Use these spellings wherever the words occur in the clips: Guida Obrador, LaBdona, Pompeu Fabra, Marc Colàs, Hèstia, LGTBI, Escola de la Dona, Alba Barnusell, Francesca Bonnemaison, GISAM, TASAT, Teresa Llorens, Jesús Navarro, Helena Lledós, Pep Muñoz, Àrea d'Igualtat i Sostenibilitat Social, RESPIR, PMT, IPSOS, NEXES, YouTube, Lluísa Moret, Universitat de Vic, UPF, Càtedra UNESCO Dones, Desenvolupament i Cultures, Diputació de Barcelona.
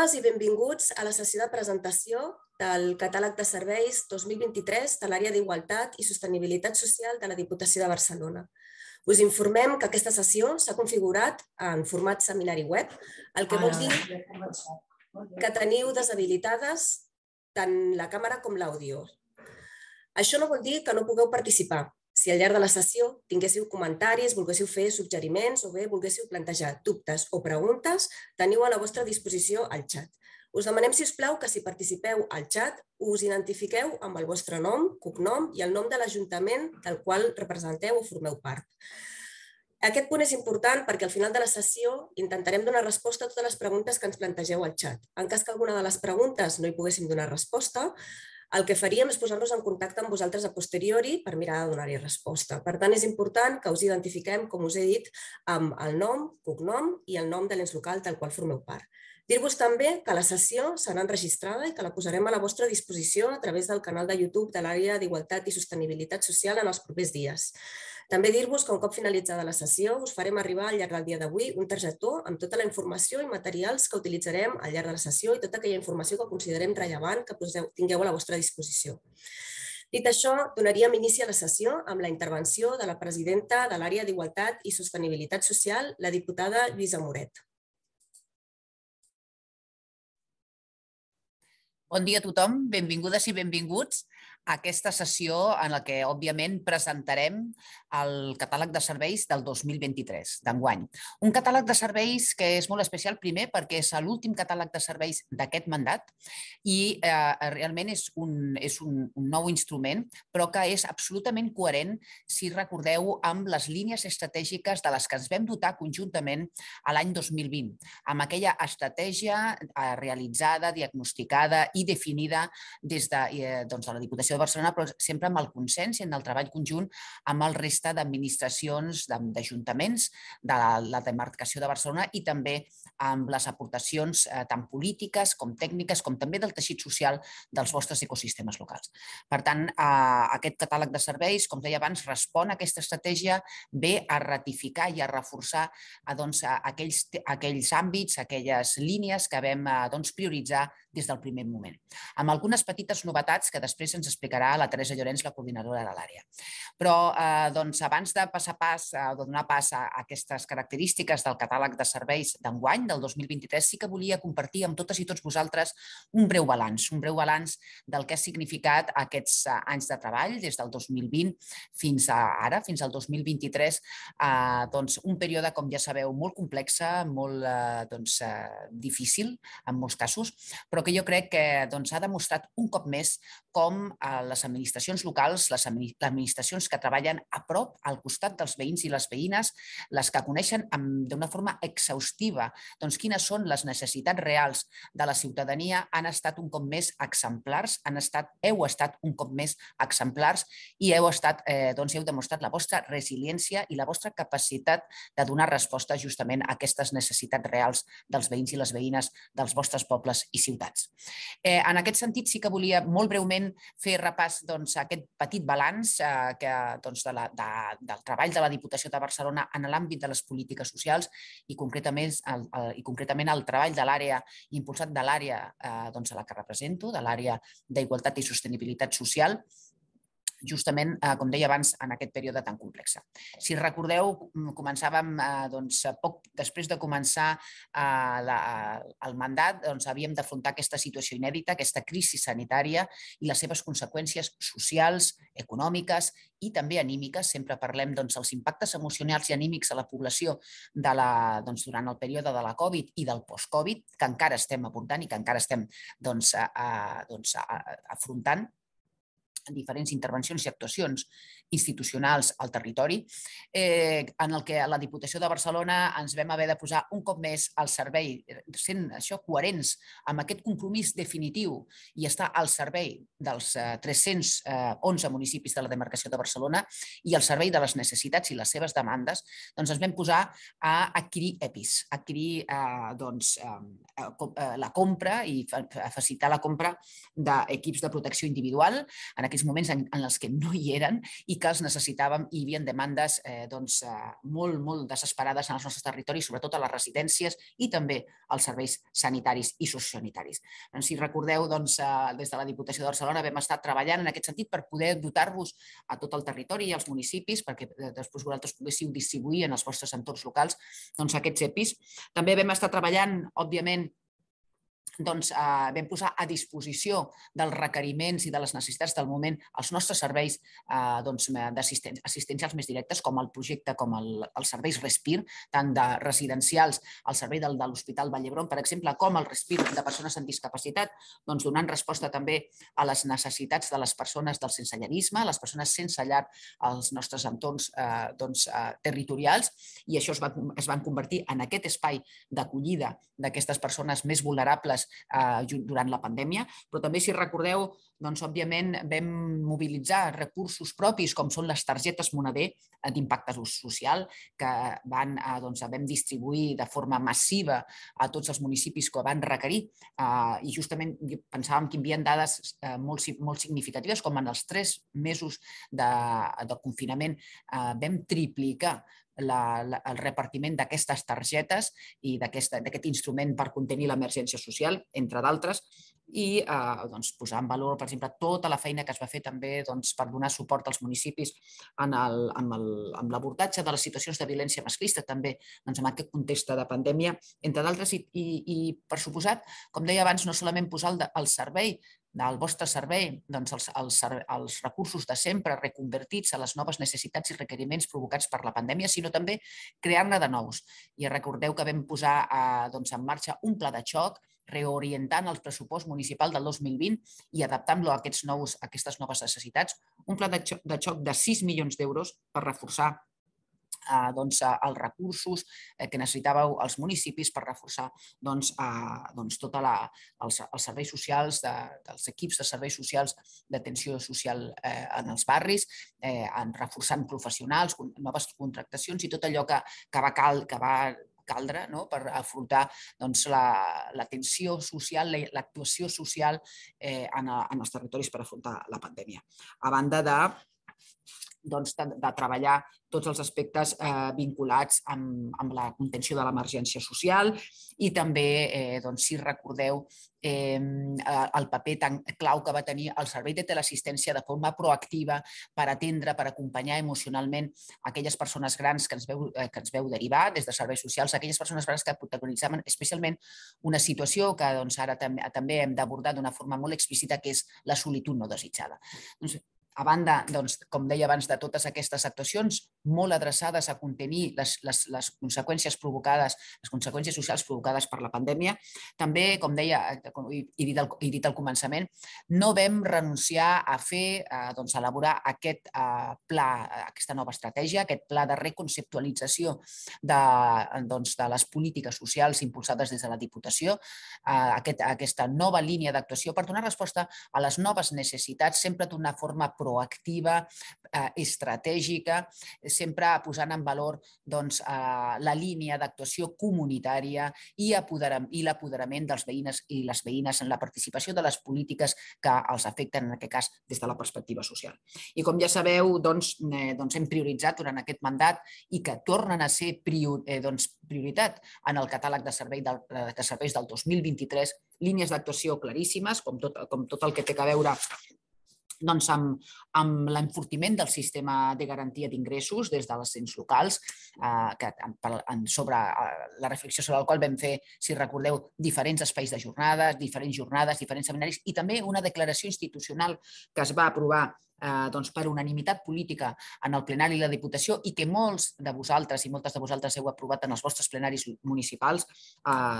Benvingudes i benvinguts a la sessió de presentació del Catàleg de Serveis 2023 de l'Àrea d'Igualtat i Sostenibilitat Social de la Diputació de Barcelona. Us informem que aquesta sessió s'ha configurat en format seminari web, el que vol dir que teniu deshabilitades tant la càmera com l'àudio. Això no vol dir que no pugueu participar. Si al llarg de la sessió tinguéssiu comentaris, volguéssiu fer suggeriments o bé volguéssiu plantejar dubtes o preguntes, teniu a la vostra disposició el xat. Us demanem, sisplau, que si participeu al xat us identifiqueu amb el vostre nom, cognom i el nom de l'ajuntament del qual representeu o formeu part. Aquest punt és important perquè al final de la sessió intentarem donar resposta a totes les preguntes que ens plantegeu al xat. En cas que alguna de les preguntes no hi poguéssim donar resposta, el que faríem és posar-nos en contacte amb vosaltres a posteriori per mirar de donar-hi resposta. Per tant, és important que us identifiquem, com us he dit, amb el nom, cognom i el nom de l'ens local del qual formeu part. Dir-vos també que la sessió serà enregistrada i que la posarem a la vostra disposició a través del canal de YouTube de l'Àrea d'Igualtat i Sostenibilitat Social en els propers dies. També dir-vos que un cop finalitzada la sessió us farem arribar al llarg del dia d'avui un targetó amb tota la informació i materials que utilitzarem al llarg de la sessió i tota aquella informació que considerem rellevant que tingueu a la vostra disposició. Dit això, donaríem inici a la sessió amb la intervenció de la presidenta de l'Àrea d'Igualtat i Sostenibilitat Social, la diputada Lluísa Moret. Bon dia a tothom, benvingudes i benvinguts a aquesta sessió en la que, òbviament, presentarem el catàleg de serveis del 2023, d'enguany. Un catàleg de serveis que és molt especial, primer, perquè és l'últim catàleg de serveis d'aquest mandat i realment és un nou instrument, però que és absolutament coherent, si recordeu, amb les línies estratègiques de les que ens vam dotar conjuntament a l'any 2020, amb aquella estratègia realitzada, diagnosticada i definida des de la Diputació de Barcelona, però sempre amb el consens i en el treball conjunt amb el resta d'administracions, d'ajuntaments, de la demarcació de Barcelona i també amb les aportacions tant polítiques com tècniques, com també del teixit social dels vostres ecosistemes locals. Per tant, aquest catàleg de serveis, com deia abans, respon a aquesta estratègia, ve a ratificar i a reforçar aquells àmbits, aquelles línies que vam prioritzar des del primer moment, amb algunes petites novetats que després ens explicarà la Teresa Llorens, la coordinadora de l'àrea. Però abans de donar pas a aquestes característiques del catàleg de serveis d'enguany, del 2023, sí que volia compartir amb totes i tots vosaltres un breu balanç del que ha significat aquests anys de treball, des del 2020 fins a ara, fins al 2023, un període, com ja sabeu, molt complex, molt difícil en molts casos, però que jo crec que ha demostrat un cop més com les administracions locals, les administracions que treballen a prop, al costat dels veïns i les veïnes, les que coneixen d'una forma exhaustiva quines són les necessitats reals de la ciutadania, han estat un cop més exemplars, heu estat un cop més exemplars i heu demostrat la vostra resiliència i la vostra capacitat de donar resposta justament a aquestes necessitats reals dels veïns i les veïnes dels vostres pobles i ciutats. En aquest sentit, sí que volia molt breument fer repàs a aquest petit balanç del treball de la Diputació de Barcelona en l'àmbit de les polítiques socials i concretament el treball de l'àrea, impulsat de l'àrea a la que represento, de l'Àrea d'Igualtat i Sostenibilitat Social, justament, com deia abans, en aquest període tan complex. Si recordeu, començàvem poc després de començar el mandat, havíem d'afrontar aquesta situació inèdita, aquesta crisi sanitària i les seves conseqüències socials, econòmiques i també anímiques. Sempre parlem dels impactes emocionals i anímics a la població durant el període de la Covid i del post-Covid, que encara estem abordant i que encara estem afrontant, diferents intervencions i actuacions institucionals al territori, en el que a la Diputació de Barcelona ens vam haver de posar un cop més al servei, sent això coherents amb aquest compromís definitiu i estar al servei dels 311 municipis de la demarcació de Barcelona i al servei de les necessitats i les seves demandes, ens vam posar a adquirir EPIs, adquirir la compra i facilitar la compra d'equips de protecció individual, en aquells moments en els que no hi eren i que els necessitàvem, i hi havia demandes molt desesperades en els nostres territoris, sobretot a les residències i també als serveis sanitaris i sociosanitaris. Si recordeu, des de la Diputació de Barcelona vam estar treballant en aquest sentit per poder dotar-vos a tot el territori i als municipis perquè després vosaltres poguéssiu distribuir en els vostres entorns locals aquests EPIs. També vam estar treballant, òbviament, vam posar a disposició dels requeriments i de les necessitats del moment els nostres serveis assistencials més directes, com el projecte, com els serveis RESPIR, tant de residencials, el servei de l'Hospital Vall d'Hebron, per exemple, com el RESPIR de persones amb discapacitat, donant resposta també a les necessitats de les persones del sensellarisme, les persones sense llar als nostres entorns territorials, i això es van convertir en aquest espai d'acollida d'aquestes persones més vulnerables durant la pandèmia. Però també, si recordeu, òbviament vam mobilitzar recursos propis com són les targetes moneder d'impacte social que vam distribuir de forma massiva a tots els municipis que van requerir, i justament pensàvem que hi havia dades molt significatives, com en els 3 mesos de confinament vam triplicar el repartiment d'aquestes targetes i d'aquest instrument per contenir l'emergència social, entre d'altres, i posar en valor, per exemple, tota la feina que es va fer també per donar suport als municipis amb l'abordatge de les situacions de violència masclista, també en aquest context de pandèmia, entre d'altres. I, per suposat, com deia abans, no solament posar al servei del vostre servei els recursos de sempre reconvertits a les noves necessitats i requeriments provocats per la pandèmia, sinó també crear-ne de nous. I recordeu que vam posar en marxa un pla de xoc reorientant el pressupost municipal del 2020 i adaptant-lo a aquestes noves necessitats. Un pla de xoc de 6 milions d'euros per reforçar els recursos que necessitàveu als municipis, per reforçar els serveis socials, els equips de serveis socials d'atenció social en els barris, reforçant professionals, noves contractacions i tot allò que va caldre per afrontar l'atenció social, l'actuació social en els territoris per afrontar la pandèmia. A banda de treballar tots els aspectes vinculats amb la contenció de l'emergència social i també, si recordeu, el paper tan clau que va tenir el servei de teleassistència de forma proactiva per atendre, per acompanyar emocionalment aquelles persones grans que ens veu derivar des de serveis socials, aquelles persones grans que protagonitzaven especialment una situació que ara també hem d'abordar d'una forma molt explícita, que és la solitud no desitjada. A banda, com deia abans, de totes aquestes actuacions molt adreçades a contenir les conseqüències provocades, les conseqüències socials provocades per la pandèmia, també, com deia i he dit al començament, no vam renunciar a elaborar aquest pla, aquesta nova estratègia, aquest pla de reconceptualització de les polítiques socials impulsades des de la Diputació, aquesta nova línia d'actuació per donar resposta a les noves necessitats, sempre d'una forma proactiva, estratègica, sempre posant en valor la línia d'actuació comunitària i l'apoderament dels veïnes i les veïnes en la participació de les polítiques que els afecten, en aquest cas, des de la perspectiva social. I com ja sabeu, hem prioritzat durant aquest mandat i que tornen a ser prioritat en el catàleg de serveis del 2023, línies d'actuació claríssimes, com tot el que té a veure amb l'enfortiment del sistema de garantia d'ingressos des dels ens locals, sobre la reflexió sobre la qual vam fer, si recordeu, diferents espais de jornades, diferents seminaris i també una declaració institucional que es va aprovar per unanimitat política en el plenari i la Diputació i que molts de vosaltres i moltes de vosaltres heu aprovat en els vostres plenaris municipals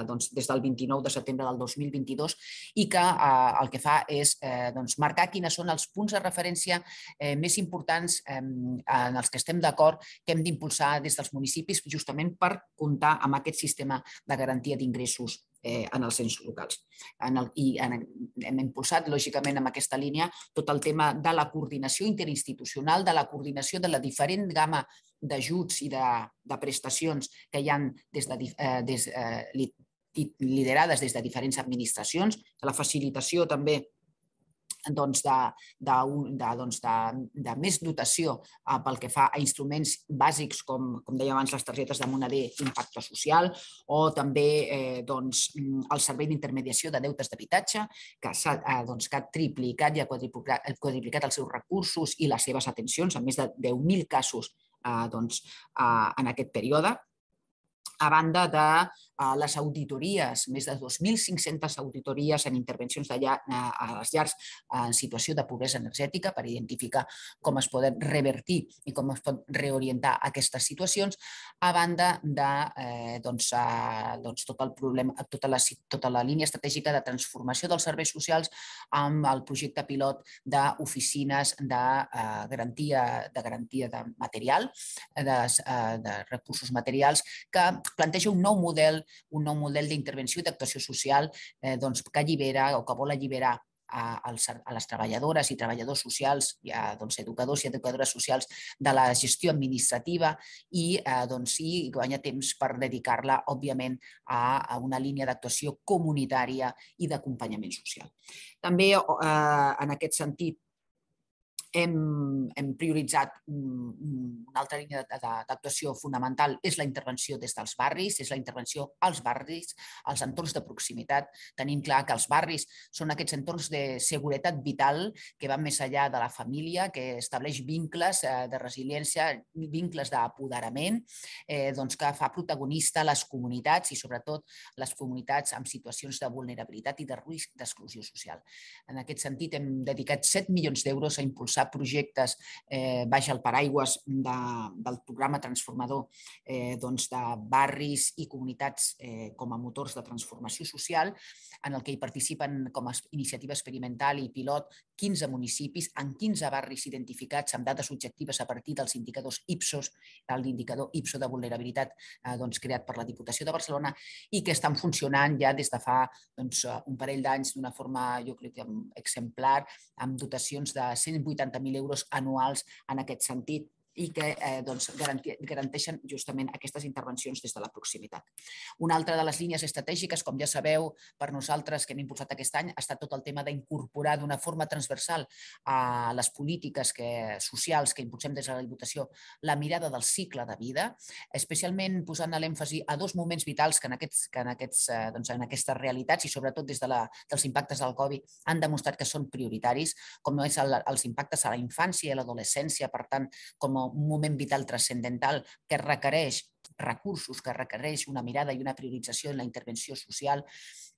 des del 29 de setembre del 2022 i que el que fa és marcar quines són els punts de referència més importants en els que estem d'acord que hem d'impulsar des dels municipis justament per comptar amb aquest sistema de garantia d'ingressos en els ens locals. I hem impulsat, lògicament, en aquesta línia tot el tema de la coordinació interinstitucional, de la coordinació de la diferent gamma d'ajuts i de prestacions que hi ha liderades des de diferents administracions, la facilitació també de més dotació pel que fa a instruments bàsics, com deia abans, les targetes de moneder d'impacte social, o també el servei d'intermediació de deutes d'habitatge, que ha triplicat i ha quadriplicat els seus recursos i les seves atencions, en més de 10.000 casos en aquest període. A banda de les auditories, més de 2.500 auditories en intervencions a les llars en situació de pobresa energètica per identificar com es poden revertir i com es pot reorientar aquestes situacions, a banda de tota la línia estratègica de transformació dels serveis socials amb el projecte pilot d'oficines de garantia de material, de recursos materials, que planteja un nou model d'intervenció i d'actuació social que allibera o que vol alliberar a les treballadores i treballadors socials, educadors i educadores socials, de la gestió administrativa i guanya temps per dedicar-la, òbviament, a una línia d'actuació comunitària i d'acompanyament social. També, en aquest sentit, hem prioritzat una altra línia d'actuació fonamental, és la intervenció des dels barris, és la intervenció als barris, als entorns de proximitat. Tenim clar que els barris són aquests entorns de seguretat vital que van més enllà de la família, que estableix vincles de resiliència, vincles d'apoderament, que fa protagonista les comunitats i sobretot les comunitats amb situacions de vulnerabilitat i de risc d'exclusió social. En aquest sentit, hem dedicat 7 milions d'euros a impulsar projectes baix el paraigües del programa transformador de barris i comunitats com a motors de transformació social, en el que hi participen com a iniciativa experimental i pilot 15 municipis en 15 barris identificats amb dades objectives a partir dels indicadors IPSOS, l'indicador IPSO de vulnerabilitat creat per la Diputació de Barcelona, i que estan funcionant ja des de fa un parell d'anys d'una forma, jo crec, exemplar, amb dotacions de 180.000 euros anuals en aquest sentit, i que garanteixen justament aquestes intervencions des de la proximitat. Una altra de les línies estratègiques, com ja sabeu, per nosaltres que hem impulsat aquest any, ha estat tot el tema d'incorporar d'una forma transversal a les polítiques socials que impulsem des de la Diputació la mirada del cicle de vida, especialment posant l'èmfasi a dos moments vitals que en aquestes realitats i sobretot des dels impactes del Covid han demostrat que són prioritaris, com no és els impactes a la infància i a l'adolescència, per tant, com un moment vital transcendental que requereix recursos, que requereix una mirada i una priorització en la intervenció social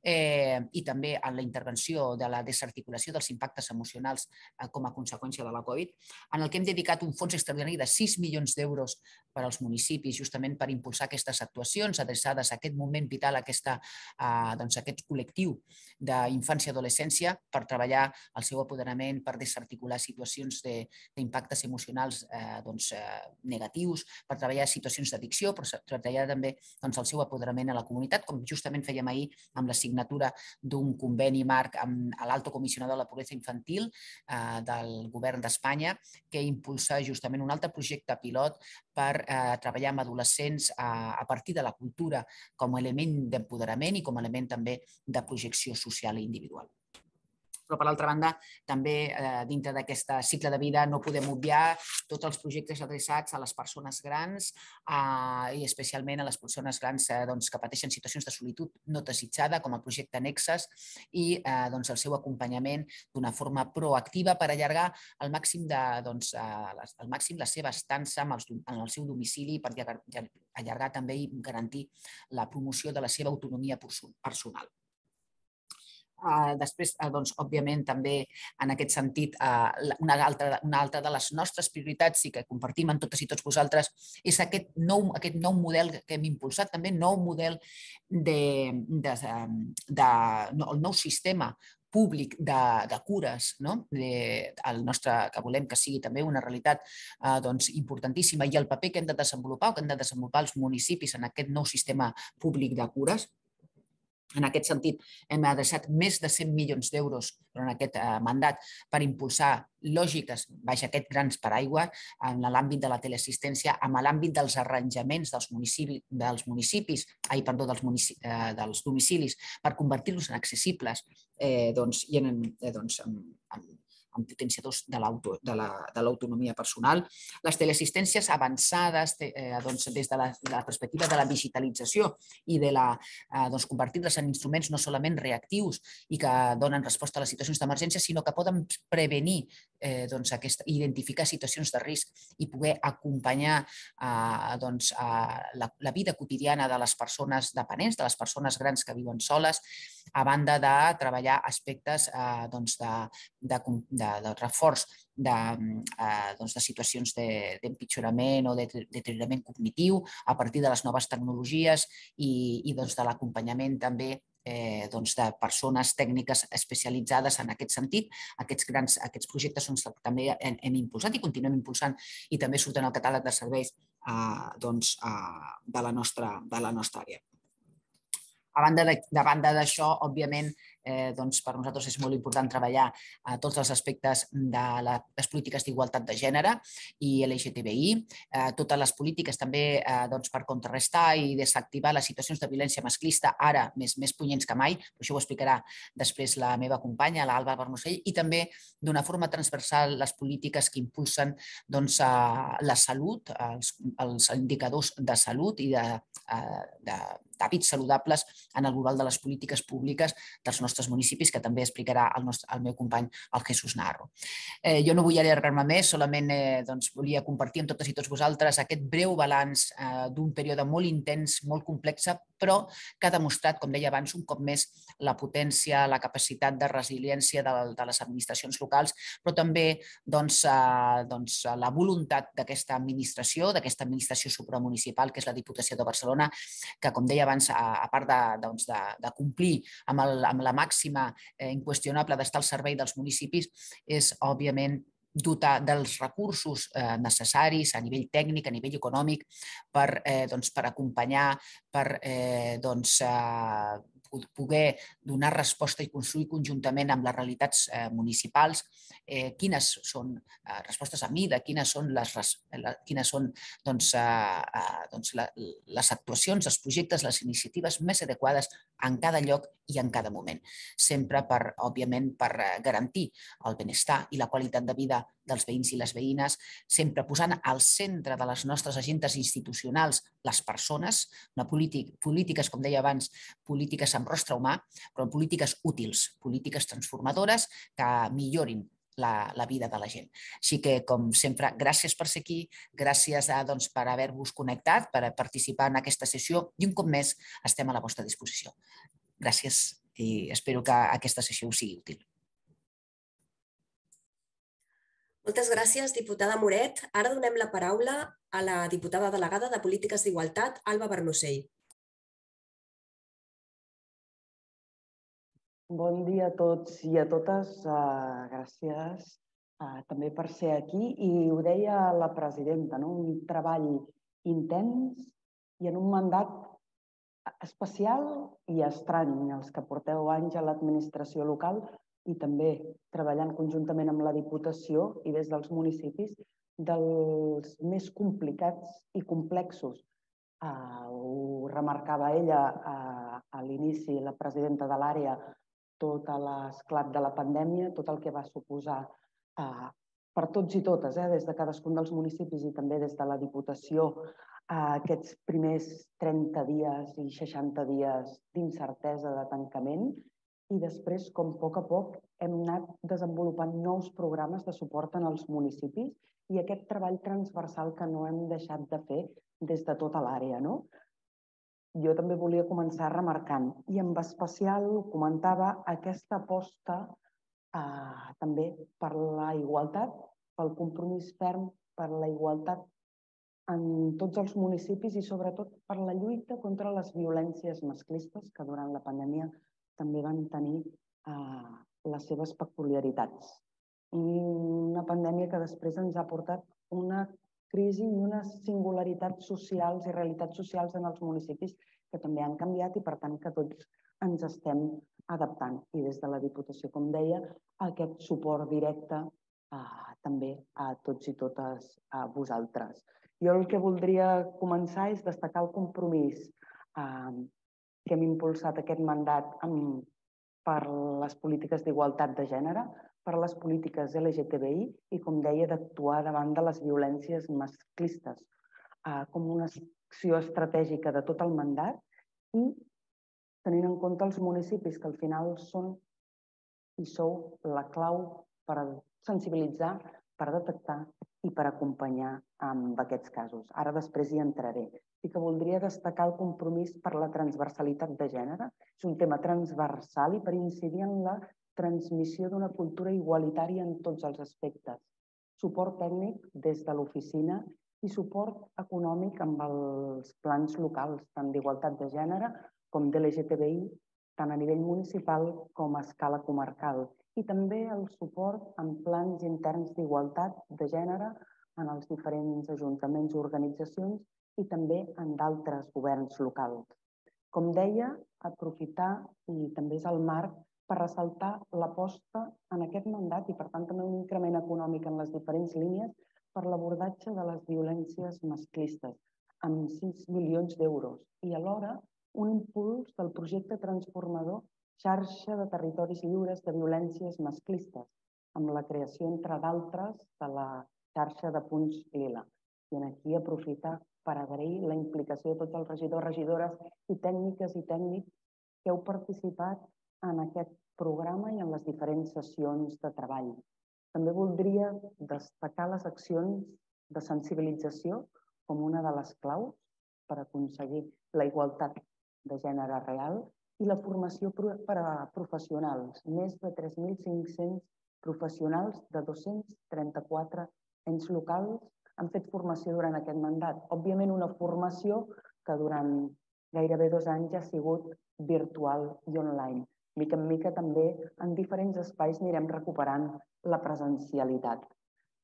i també en la intervenció de la desarticulació dels impactes emocionals com a conseqüència de la Covid, en el que hem dedicat un fons extraordinari de 6 milions d'euros per als municipis justament per impulsar aquestes actuacions adreçades a aquest moment vital, a aquest col·lectiu d'infància i adolescència, per treballar el seu apoderament, per desarticular situacions d'impactes emocionals negatius, per treballar situacions d'addicció, per treballar també el seu apoderament a la comunitat, com justament fèiem ahir amb la signatura d'un conveni marc amb l'alto comissionador de la pobresa infantil del govern d'Espanya, que impulsa justament un altre projecte pilot per treballar amb adolescents a partir de la cultura com a element d'empoderament i com a element també de projecció social i individual. Però, per l'altra banda, també dintre d'aquest cicle de vida no podem obviar tots els projectes adreçats a les persones grans i especialment a les persones grans que pateixen situacions de solitud no desitjada, com el projecte NEXES, i el seu acompanyament d'una forma proactiva per allargar al màxim la seva estança en el seu domicili, per allargar també i garantir la promoció de la seva autonomia personal. Després, òbviament, també en aquest sentit, una altra de les nostres prioritats i que compartim amb totes i tots vosaltres és aquest nou model que hem impulsat, també nou model, el nou sistema públic de cures, que volem que sigui també una realitat importantíssima, i el paper que hem de desenvolupar o que han de desenvolupar els municipis en aquest nou sistema públic de cures. En aquest sentit, hem adreçat més de 100 milions d'euros durant aquest mandat per impulsar lògiques baix aquest gran paraigua en l'àmbit de la teleassistència, en l'àmbit dels arranjaments dels domicilis per convertir-los en accessibles i amb potenciadors de l'autonomia personal. Les teleassistències avançades des de la perspectiva de la digitalització i de convertir-les en instruments no solament reactius i que donen resposta a les situacions d'emergència, sinó que poden prevenir, identificar situacions de risc i poder acompanyar la vida quotidiana de les persones dependents, de les persones grans que viuen soles, a banda de treballar aspectes de reforç de situacions d'empitjorament o de deteriorament cognitiu a partir de les noves tecnologies i de l'acompanyament també de persones tècniques especialitzades en aquest sentit. Aquests projectes també hem impulsat i continuem impulsant i també surten al catàleg de serveis de la nostra àrea. A banda d'això, òbviament, per nosaltres és molt important treballar tots els aspectes de les polítiques d'igualtat de gènere i LGTBI, totes les polítiques també per contrarrestar i desactivar les situacions de violència masclista, ara més punyents que mai, això ho explicarà després la meva companya, l'Alba Barnusell, i també d'una forma transversal les polítiques que impulsen la salut, els indicadors de salut i d'hàbits saludables en el global de les polítiques públiques dels nostres municipis, que també explicarà el meu company, el Jesús Navarro. Jo no vull allargar-me més, solament volia compartir amb totes i tots vosaltres aquest breu balanç d'un període molt intens, molt complex, però que ha demostrat, com deia abans, un cop més la potència, la capacitat de resiliència de les administracions locals, però també la voluntat d'aquesta administració supramunicipal, que és la Diputació de Barcelona, que, com deia abans, a part de complir amb la màxima inqüestionable d'estar al servei dels municipis, és, òbviament, dotar dels recursos necessaris a nivell tècnic, a nivell econòmic, per acompanyar, per poder donar resposta i construir conjuntament amb les realitats municipals quines són respostes a mida, quines són les actuacions, els projectes, les iniciatives més adequades en cada lloc i en cada moment. Sempre, òbviament, per garantir el benestar i la qualitat de vida dels veïns i les veïnes, sempre posant al centre de les nostres agendes institucionals les persones, polítiques, com deia abans, polítiques amb rostre humà, però polítiques útils, polítiques transformadores que millorin la vida de la gent. Així que, com sempre, gràcies per ser aquí, gràcies per haver-vos connectat, per participar en aquesta sessió i un cop més estem a la vostra disposició. Gràcies i espero que aquesta sessió us sigui útil. Moltes gràcies, diputada Moret. Ara donem la paraula a la diputada delegada de Polítiques d'Igualtat, Alba Barnusell. Bon dia a tots i a totes. Gràcies també per ser aquí. I ho deia la presidenta, un treball intens i en un mandat especial i estrany, els que porteu anys a l'administració local i també treballant conjuntament amb la Diputació i des dels municipis, dels més complicats i complexos. Ho remarcava ella a l'inici, la presidenta de l'àrea, tot l'esclat de la pandèmia, tot el que va suposar per tots i totes, des de cadascun dels municipis i també des de la Diputació, aquests primers 30 dies i 60 dies d'incertesa de tancament, i després, com a poc hem anat desenvolupant nous programes de suport en els municipis i aquest treball transversal que no hem deixat de fer des de tota l'àrea. Jo també volia començar remarcant, i en especial comentava aquesta aposta també per la igualtat, pel compromís ferm, per la igualtat en tots els municipis i sobretot per la lluita contra les violències masclistes que durant la pandèmia també van tenir les seves peculiaritats. Una pandèmia que després ens ha portat una crisi i unes singularitats socials i realitats socials en els municipis que també han canviat i, per tant, que tots ens estem adaptant. I des de la Diputació, com deia, aquest suport directe també a tots i totes vosaltres. Jo el que voldria començar és destacar el compromís que hem impulsat aquest mandat amb per les polítiques d'igualtat de gènere, per les polítiques LGTBI i, com deia, d'actuar davant de les violències masclistes com una acció estratègica de tot el mandat i tenint en compte els municipis, que al final són i sou la clau per sensibilitzar, per detectar i per acompanyar amb aquests casos. Ara després hi entraré. Sí que voldria destacar el compromís per la transversalitat de gènere. És un tema transversal i per incidir en la transmissió d'una cultura igualitària en tots els aspectes. Suport tècnic des de l'oficina i suport econòmic amb els plans locals, tant d'igualtat de gènere com d'LGTBI, tant a nivell municipal com a escala comarcal. I també el suport en plans interns d'igualtat de gènere en els diferents ajuntaments i organitzacions i també en d'altres governs locals. Com deia, aprofitar, i també és el marc, per ressaltar l'aposta en aquest mandat i, per tant, també un increment econòmic en les diferents línies per l'abordatge de les violències masclistes, amb 6 milions d'euros, i alhora un impuls del projecte transformador Xarxa de Territoris Lliures de Violències Masclistes, amb la creació, entre d'altres, de la xarxa de punts lila. I aquí aprofita per agrair la implicació de tots els regidors, regidores i tècniques i tècnics que heu participat en aquest programa i en les diferents sessions de treball. També voldria destacar les accions de sensibilització com una de les claus per aconseguir la igualtat de gènere real i la formació per a professionals, més de 3.500 professionals de 234 ens locals han fet formació durant aquest mandat. Òbviament una formació que durant gairebé 2 anys ha sigut virtual i online. Mica en mica també en diferents espais anirem recuperant la presencialitat.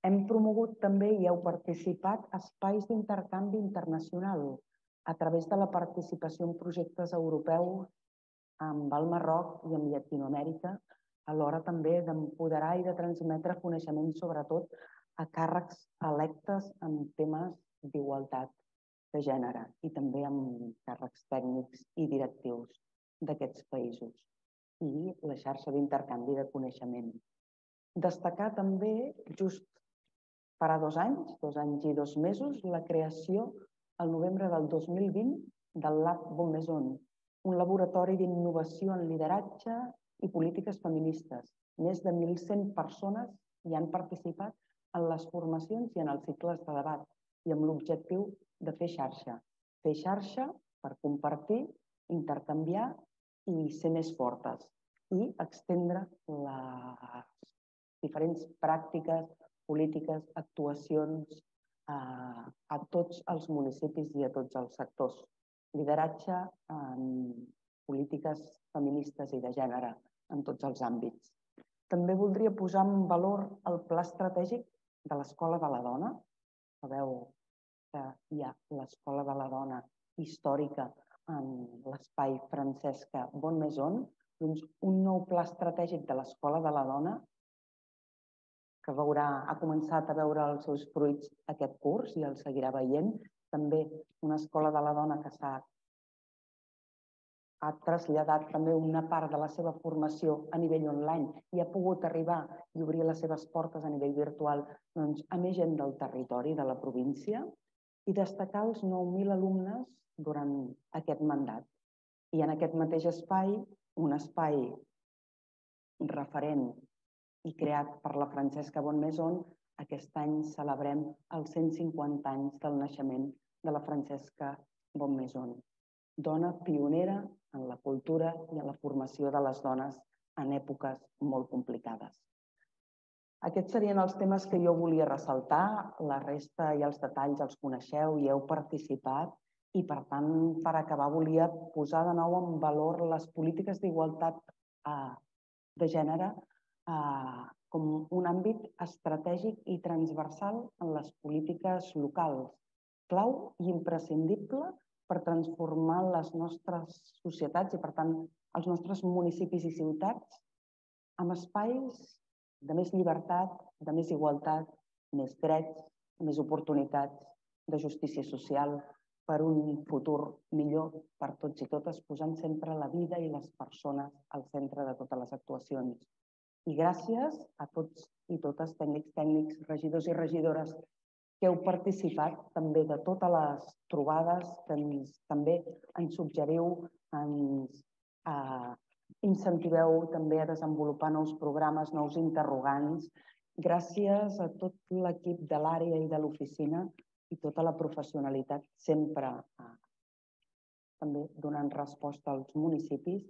Hem promogut també i heu participat espais d'intercanvi internacional a través de la participació en projectes europeus amb el Marroc i amb Llatinoamèrica, alhora també d'empoderar i de transmetre coneixement, sobretot, a càrrecs electes en temes d'igualtat de gènere i també amb càrrecs tècnics i directius d'aquests països i la xarxa d'intercanvi de coneixement. Destacar també, just farà 2 anys i 2 mesos, la creació, al novembre del 2020, del LaBdona, un laboratori d'innovació en lideratge i polítiques feministes. Més de 1.100 persones hi han participat en les formacions i en els cicles de debat i amb l'objectiu de fer xarxa. Fer xarxa per compartir, intercanviar i ser més fortes i extendre les diferents pràctiques, polítiques, actuacions a tots els municipis i a tots els sectors. Lideratge en polítiques feministes i de gènere en tots els àmbits. També voldria posar en valor el pla estratègic de l'Escola de la Dona. Sabeu que hi ha l'Escola de la Dona històrica en l'espai Francesca Bonnemaison. Doncs un nou pla estratègic de l'Escola de la Dona que ha començat a veure els seus fruits aquest curs i el seguirà veient. També una escola de la dona que ha traslladat també una part de la seva formació a nivell online i ha pogut arribar i obrir les seves portes a nivell virtual a més gent del territori, de la província, i destacar els 9.000 alumnes durant aquest mandat. I en aquest mateix espai, un espai referent i creat per la Francesca Bonnemaison, aquest any celebrem els 150 anys del naixement de la Francesca Bonnemaison, dona pionera en la cultura i en la formació de les dones en èpoques molt complicades. Aquests serien els temes que jo volia ressaltar. La resta i els detalls els coneixeu i heu participat i, per tant, per acabar, volia posar de nou en valor les polítiques d'igualtat de gènere com un àmbit estratègic i transversal en les polítiques locals, clau i imprescindible per transformar les nostres societats i, per tant, els nostres municipis i ciutats amb espais de més llibertat, de més igualtat, més drets, més oportunitats, de justícia social, per un futur millor per tots i totes, posant sempre la vida i les persones al centre de totes les actuacions. I gràcies a tots i totes, tècnics, regidors i regidores, que heu participat també de totes les trobades, que també ens suggeriu, ens incentiveu també a desenvolupar nous programes, nous interrogants. Gràcies a tot l'equip de l'àrea i de l'oficina, i tota la professionalitat sempre també donant resposta als municipis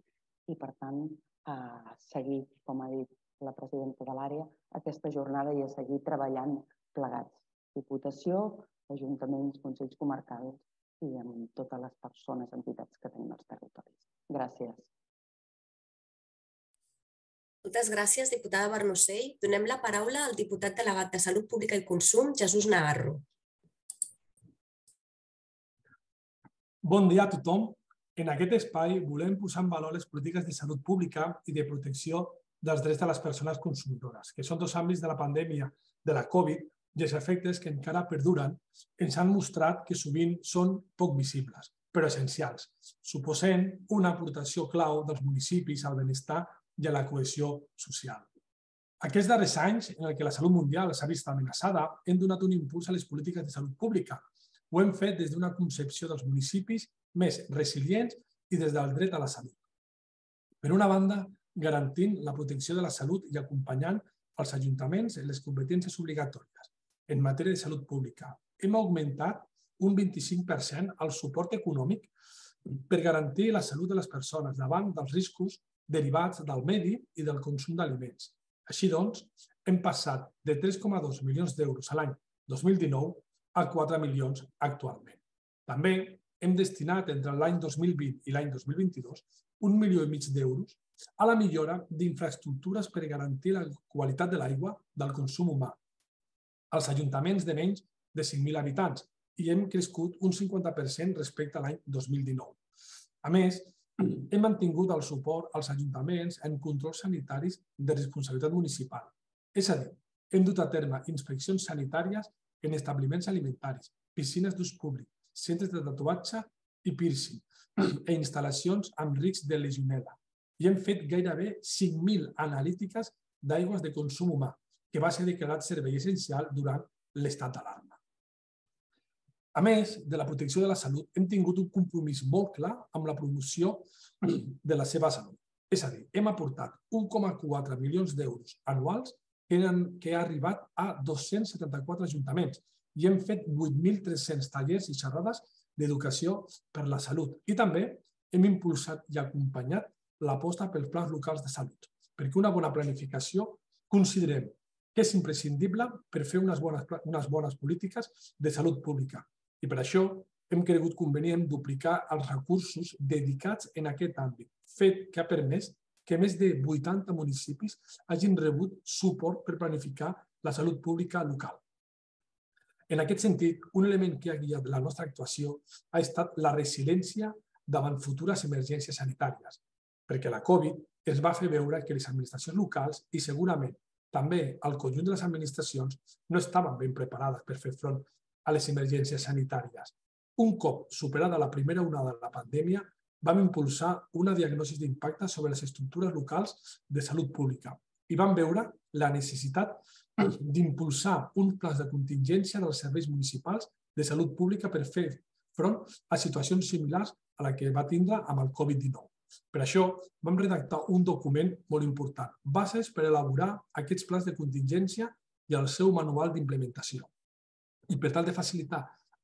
i, per tant, seguir, com ha dit la presidenta de l'àrea, aquesta jornada i a seguir treballant plegats. Diputació, ajuntaments, consells comarcals i amb totes les persones, entitats que tenim als territoris. Gràcies. Moltes gràcies, diputada Barnusell. Donem la paraula al diputat delegat de Salut Pública i Consum, Jesús Navarro. Bon dia a tothom. En aquest espai volem posar en valor les polítiques de salut pública i de protecció dels drets de les persones consumidores, que són dos àmbits de la pandèmia de la Covid i els efectes que encara perduren ens han mostrat que sovint són poc visibles, però essencials, suposant una aportació clau dels municipis al benestar i a la cohesió social. Aquests darrers anys, en què la salut mundial s'ha vist amenaçada, hem donat un impuls a les polítiques de salut pública. Ho hem fet des d'una concepció dels municipis més resilients i des del dret a la salut. Per una banda, garantint la protecció de la salut i acompanyant els ajuntaments en les competències obligatòries en matèria de salut pública. Hem augmentat un 25% el suport econòmic per garantir la salut de les persones davant dels riscos derivats del medi i del consum d'aliments. Així doncs, hem passat de 3,2 milions d'euros l'any 2019 a 4 milions actualment. També hem destinat entre l'any 2020 i l'any 2022 1,5 milió d'euros a la millora d'infraestructures per garantir la qualitat de l'aigua del consum humà als ajuntaments de menys de 5.000 habitants i hem crescut un 50% respecte a l'any 2019. A més, hem mantingut el suport als ajuntaments en controls sanitaris de responsabilitat municipal. És a dir, hem dut a terme inspeccions sanitàries en establiments alimentaris, piscines d'ús públic, centres de tatuatge i piercing i instal·lacions amb risc de legionel·la. I hem fet gairebé 5.000 analítiques d'aigües de consum humà, que va ser declarat servei essencial durant l'estat d'alarma. A més de la protecció de la salut, hem tingut un compromís molt clar amb la promoció de la seva salut. És a dir, hem aportat 1,4 milions d'euros anuals que ha arribat a 274 ajuntaments i hem fet 8.300 tallers i xerrades d'educació per la salut. I també hem impulsat i acompanyat l'aposta pels plans locals de salut, perquè una bona planificació considerem que és imprescindible per fer unes bones polítiques de salut pública. I per això hem cregut convenient duplicar els recursos dedicats en aquest àmbit, fet que ha permès que més de 80 municipis hagin rebut suport per planificar la salut pública local. En aquest sentit, un element que ha guiat la nostra actuació ha estat la resiliència davant futures emergències sanitàries, perquè la Covid ens va fer veure que les administracions locals i segurament també el conjunt de les administracions no estaven ben preparades per fer front a les emergències sanitàries. Un cop superada la primera onada de la pandèmia, vam impulsar una diagnosi d'impacte sobre les estructures locals de salut pública i vam veure la necessitat d'impulsar un pla de contingència dels serveis municipals de salut pública per fer front a situacions similars a la que va tindre amb el Covid-19. Per això vam redactar un document molt important, bases per elaborar aquests plans de contingència i el seu manual d'implementació. I per tal de facilitar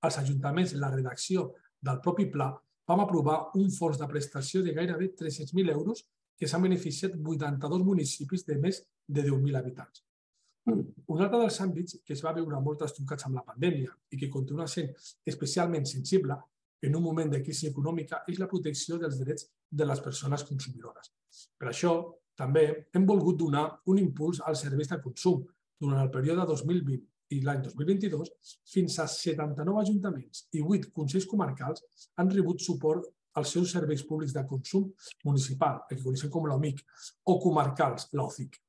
als ajuntaments la redacció del propi pla, vam aprovar un fons de prestació de gairebé 300.000 euros que s'han beneficiat 82 municipis de més de 10.000 habitants. Un altre dels àmbits que es va veure molt trastocats amb la pandèmia i que continua sent especialment sensible en un moment de crisi econòmica és la protecció dels drets de les persones consumidores. Per això, també hem volgut donar un impuls als serveis de consum durant el període 2020 i l'any 2022, fins a 79 ajuntaments i 8 consells comarcals han rebut suport als seus serveis públics de consum municipal, el que coneixem com l'OMIC, o comarcals, l'OCIC.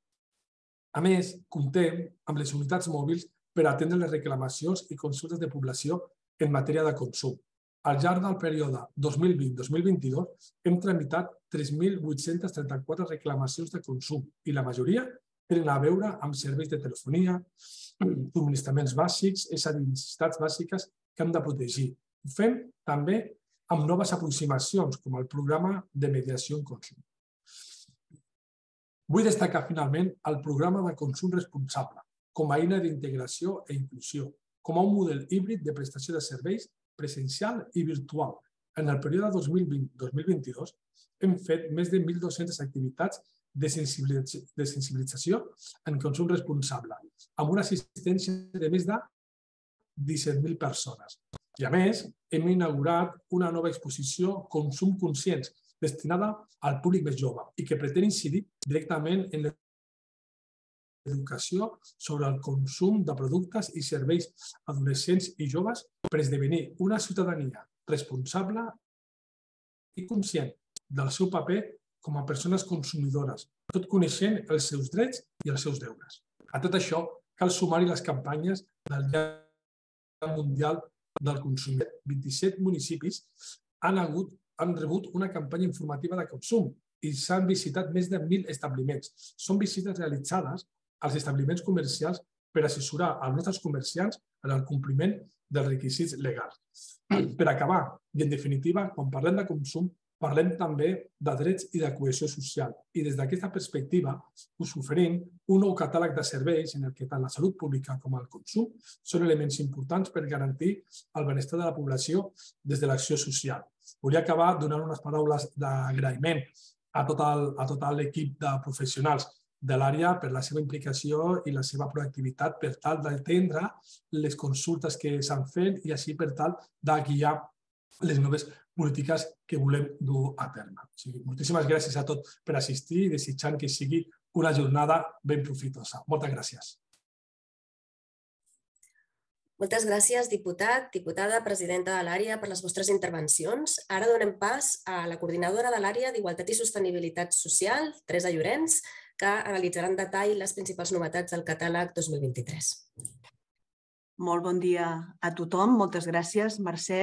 A més, comptem amb les unitats mòbils per atendre les reclamacions i consultes de població en matèria de consum. Al llarg del període 2020-2022 hem tramitat 3.834 reclamacions de consum i la majoria tenen a veure amb serveis de telefonia, subministraments bàsics, és a dir, necessitats bàsiques que hem de protegir. Ho fem també amb noves aproximacions, com el programa de mediació en consum. Vull destacar, finalment, el programa de consum responsable com a eina d'integració i inclusió, com a un model híbrid de prestació de serveis presencial i virtual. En el període 2020-2022 hem fet més de 1.200 activitats de sensibilització en consum responsable, amb una assistència de més de 17.000 persones. I, a més, hem inaugurat una nova exposició Consum Conscients, destinada al públic més jove i que pretén incidir directament en l'educació sobre el consum de productes i serveis adolescents i joves per esdevenir una ciutadania responsable i conscient del seu paper com a persones consumidores, tot coneixent els seus drets i els seus deures. A tot això cal sumar-hi les campanyes del Dia Mundial del Consum. 27 municipis han rebut una campanya informativa de consum i s'han visitat més de 1.000 establiments. Són visites realitzades als establiments comercials per assessorar els nostres comerciants en el compliment dels requisits legals. Per acabar, i en definitiva, quan parlem de consum, parlem també de drets i de cohesió social. I des d'aquesta perspectiva us oferim un nou catàleg de serveis en el que tant la salut pública com el consum són elements importants per garantir el benestar de la població des de l'acció social. Volia acabar donant unes paraules d'agraïment a tot l'equip de professionals de l'àrea per la seva implicació i la seva proactivitat per tal d'atendre les consultes que s'han fet i així per tal de guiar les noves polítiques que volem dur a terme. Moltíssimes gràcies a tots per assistir i desitjant que sigui una jornada ben profitosa. Moltes gràcies. Moltes gràcies, diputat, diputada, presidenta de l'àrea, per les vostres intervencions. Ara donem pas a la coordinadora de l'àrea d'Igualtat i Sostenibilitat Social, Teresa Llorens, que analitzarà en detall les principals novetats del catàleg 2023. Molt bon dia a tothom. Moltes gràcies, Mercè.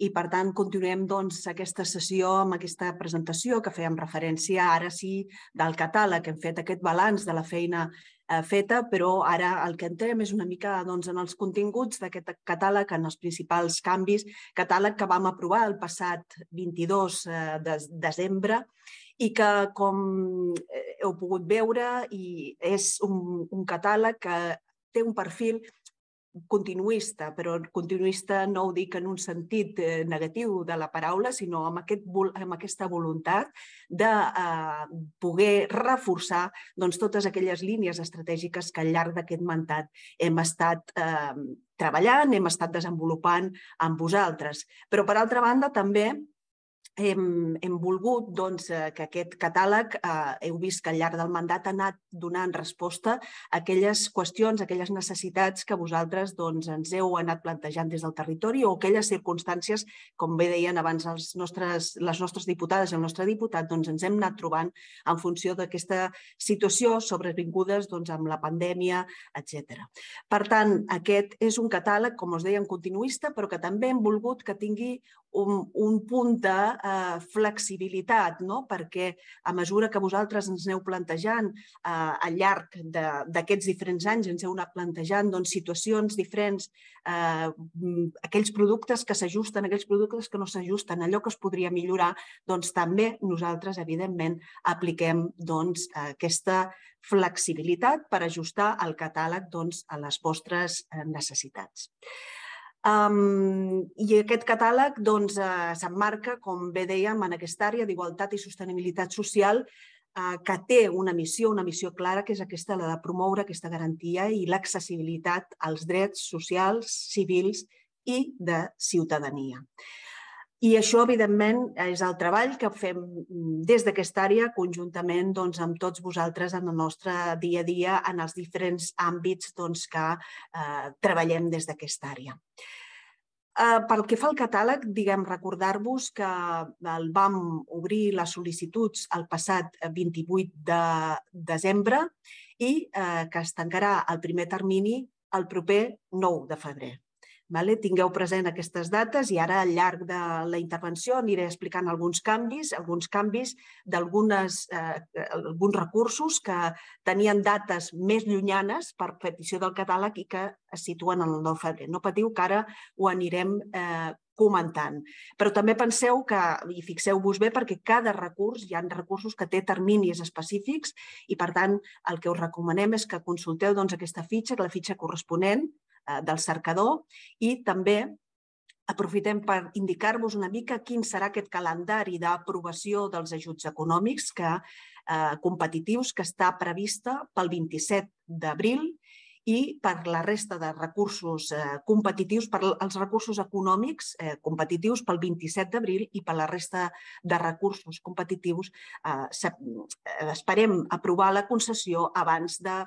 I, per tant, continuem aquesta sessió amb aquesta presentació que fèiem referència ara sí del catàleg. Hem fet aquest balanç de la feina feta, però ara el que entrem és una mica en els continguts d'aquest catàleg, en els principals canvis. Catàleg que vam aprovar el passat 22 de desembre i que, com heu pogut veure, és un catàleg que té un perfil continuista, però continuista no ho dic en un sentit negatiu de la paraula, sinó amb aquesta voluntat de poder reforçar totes aquelles línies estratègiques que al llarg d'aquest mandat hem estat treballant, hem estat desenvolupant amb vosaltres. Però, per altra banda, també hem volgut que aquest catàleg, heu vist que al llarg del mandat ha anat donant resposta a aquelles qüestions, a aquelles necessitats que vosaltres ens heu anat plantejant des del territori o aquelles circumstàncies, com bé deien abans les nostres diputades i el nostre diputat, ens hem anat trobant en funció d'aquesta situació sobrevingudes amb la pandèmia, etc. Per tant, aquest és un catàleg, com us dèiem, continuista, però que també hem volgut que tingui un punt de flexibilitat, perquè a mesura que vosaltres ens aneu plantejant al llarg d'aquests diferents anys, ens heu anat plantejant situacions diferents, aquells productes que s'ajusten, aquells productes que no s'ajusten, allò que es podria millorar, també nosaltres, evidentment, apliquem aquesta flexibilitat per ajustar el catàleg a les vostres necessitats. I aquest catàleg s'emmarca, com bé dèiem, en aquesta àrea d'igualtat i sostenibilitat social que té una missió clara, que és aquesta, la de promoure aquesta garantia i l'accessibilitat als drets socials, civils i de ciutadania. I això, evidentment, és el treball que fem des d'aquesta àrea conjuntament amb tots vosaltres en el nostre dia a dia, en els diferents àmbits que treballem des d'aquesta àrea. Pel que fa al catàleg, recordar-vos que el vam obrir les sol·licituds el passat 28 de desembre i que es tancarà el primer termini el proper 9 de febrer. Tingueu present aquestes dates i ara al llarg de la intervenció aniré explicant alguns canvis d'alguns recursos que tenien dates més llunyanes per petició del catàleg i que es situen en el 9 de febrer. No patiu que ara ho anirem comentant. Però també penseu que, i fixeu-vos bé, perquè cada recurs, hi ha recursos que té terminis específics i, per tant, el que us recomanem és que consulteu aquesta fitxa, la fitxa corresponent del cercador, i també aprofitem per indicar-vos una mica quin serà aquest calendari d'aprovació dels ajuts econòmics competitius que està prevista pel 27 d'abril i per la resta de recursos competitius, per als recursos econòmics competitius pel 27 d'abril i per la resta de recursos competitius esperem aprovar la concessió abans de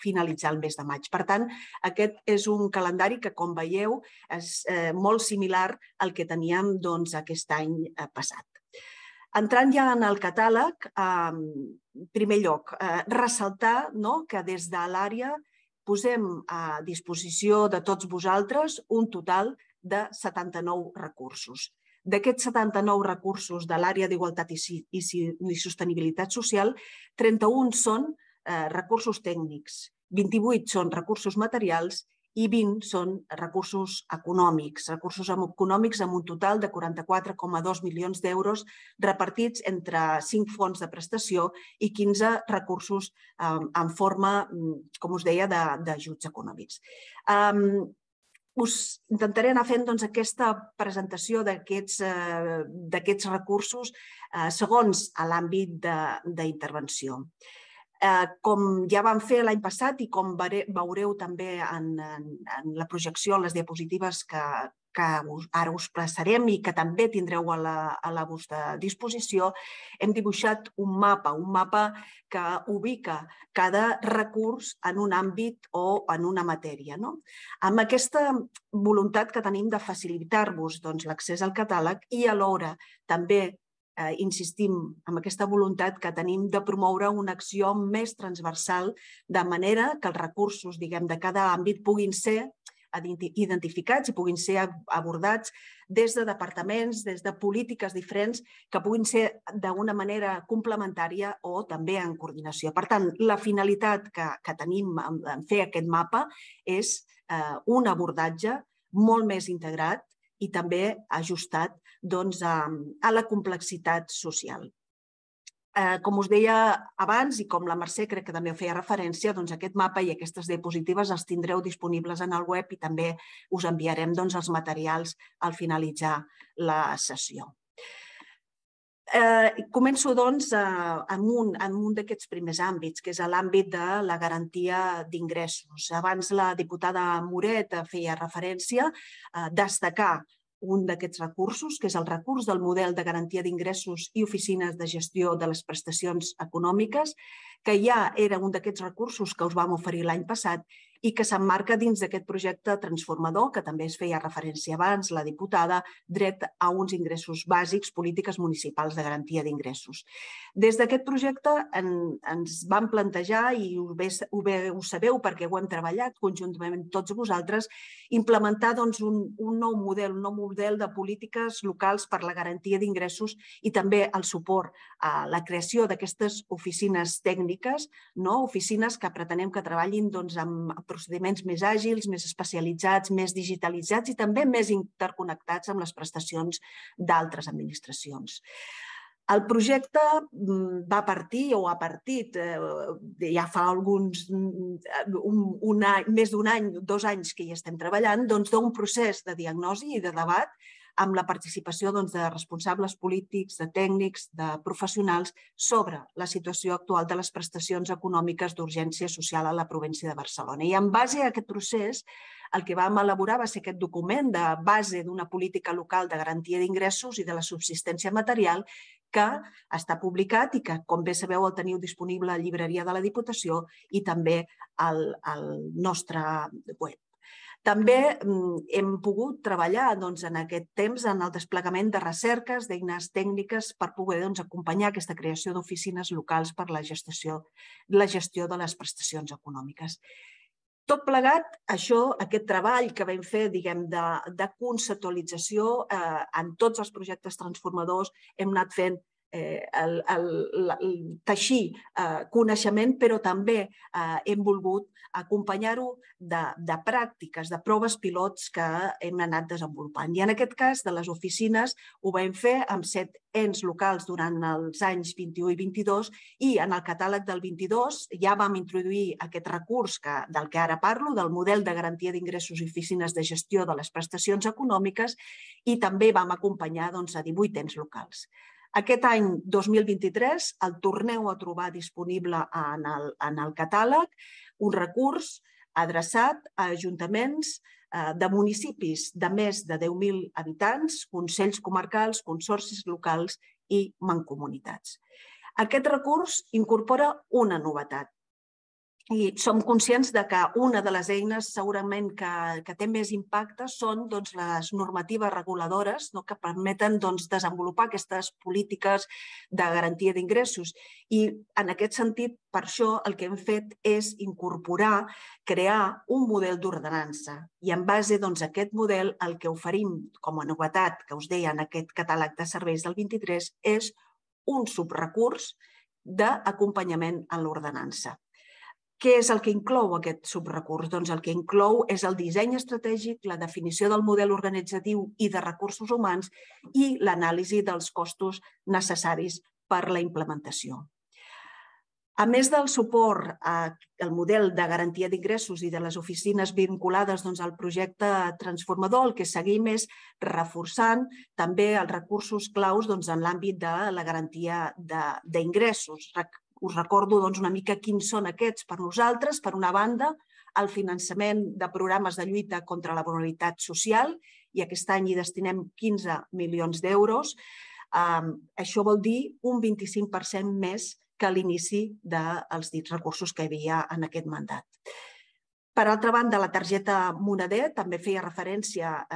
finalitzar el mes de maig. Per tant, aquest és un calendari que, com veieu, és molt similar al que teníem aquest any passat. Entrant ja en el catàleg, en primer lloc, ressaltar que des de l'àrea posem a disposició de tots vosaltres un total de 79 recursos. D'aquests 79 recursos de l'Àrea d'Igualtat i Sostenibilitat Social, 31 són recursos tècnics, 28 són recursos materials i 20 són recursos econòmics amb un total de 44,2 milions d'euros repartits entre 5 fons de prestació i 15 recursos en forma, com us deia, d'ajuts econòmics. Us intentaré anar fent aquesta presentació d'aquests recursos segons l'àmbit d'intervenció. Com ja vam fer l'any passat i com veureu també en la projecció, en les diapositives que ara us plaçarem i que també tindreu a la vostra disposició, hem dibuixat un mapa que ubica cada recurs en un àmbit o en una matèria. Amb aquesta voluntat que tenim de facilitar-vos l'accés al catàleg i alhora també insistim en aquesta voluntat que tenim de promoure una acció més transversal de manera que els recursos de cada àmbit puguin ser identificats i puguin ser abordats des de departaments, des de polítiques diferents, que puguin ser d'una manera complementària o també en coordinació. Per tant, la finalitat que tenim en fer aquest mapa és un abordatge molt més integrat i també ajustat a la complexitat social. Com us deia abans i com la Mercè crec que també ho feia referència, aquest mapa i aquestes diapositives els tindreu disponibles en el web i també us enviarem els materials al finalitzar la sessió. Començo amb un d'aquests primers àmbits, que és l'àmbit de la garantia d'ingressos. Abans la diputada Moret feia referència a destacar un d'aquests recursos, que és el recurs del model de garantia d'ingressos i oficines de gestió de les prestacions econòmiques, que ja era un d'aquests recursos que us vam oferir l'any passat i que s'emmarca dins d'aquest projecte transformador, que també es feia referència abans la diputada, dret a uns ingressos bàsics, polítiques municipals de garantia d'ingressos. Des d'aquest projecte ens vam plantejar, i ho sabeu perquè ho hem treballat conjuntament tots vosaltres, implementar un nou model de polítiques locals per la garantia d'ingressos i també el suport a la creació d'aquestes oficines tècniques, oficines que pretenem que treballin amb procediments més àgils, més especialitzats, més digitalitzats i també més interconnectats amb les prestacions d'altres administracions. El projecte va partir o ha partit ja fa més d'un any, 2 anys que hi estem treballant, d'un procés de diagnosi i de debat amb la participació de responsables polítics, de tècnics, de professionals sobre la situació actual de les prestacions econòmiques d'urgència social a la província de Barcelona. I en base a aquest procés, el que vam elaborar va ser aquest document de base d'una política local de garantia d'ingressos i de la subsistència material que està publicat i que, com bé sabeu, el teniu disponible a la llibreria de la Diputació i també al nostre web. També hem pogut treballar en aquest temps en el desplegament de recerques, d'eines tècniques per poder acompanyar aquesta creació d'oficines locals per la gestió de les prestacions econòmiques. Tot plegat, aquest treball que vam fer de conceptualització en tots els projectes transformadors, hem anat fent teixir coneixement, però també hem volgut acompanyar-ho de pràctiques, de proves pilots que hem anat desenvolupant. I en aquest cas, de les oficines, ho vam fer amb 7 ens locals durant els anys 21 i 22 i en el catàleg del 22 ja vam introduir aquest recurs del que ara parlo, del model de garantia d'ingressos i oficines de gestió de les prestacions econòmiques, i també vam acompanyar a 18 ens locals. Aquest any 2023 el torneu a trobar disponible en el catàleg, un recurs adreçat a ajuntaments de municipis de més de 10.000 habitants, consells comarcals, consorcis locals i mancomunitats. Aquest recurs incorpora una novetat. I som conscients que una de les eines segurament que té més impacte són les normatives reguladores que permeten desenvolupar aquestes polítiques de garantia d'ingressos. I en aquest sentit, per això, el que hem fet és incorporar, crear un model d'ordenança. I en base a aquest model, el que oferim com a novetat, que us deia en aquest catàleg de serveis del 23, és un subrecurs d'acompanyament en l'ordenança. Què és el que inclou aquest subrecurs? Doncs el que inclou és el disseny estratègic, la definició del model organitzatiu i de recursos humans i l'anàlisi dels costos necessaris per la implementació. A més del suport al model de garantia d'ingressos i de les oficines vinculades al projecte transformador, el que seguim és reforçant també els recursos claus en l'àmbit de la garantia d'ingressos. Us recordo una mica quins són aquests per nosaltres. Per una banda, el finançament de programes de lluita contra la vulnerabilitat social, i aquest any hi destinem 15 milions d'euros. Això vol dir un 25% més que a l'inici dels dits recursos que hi havia en aquest mandat. Per altra banda, la targeta moneder, també feia referència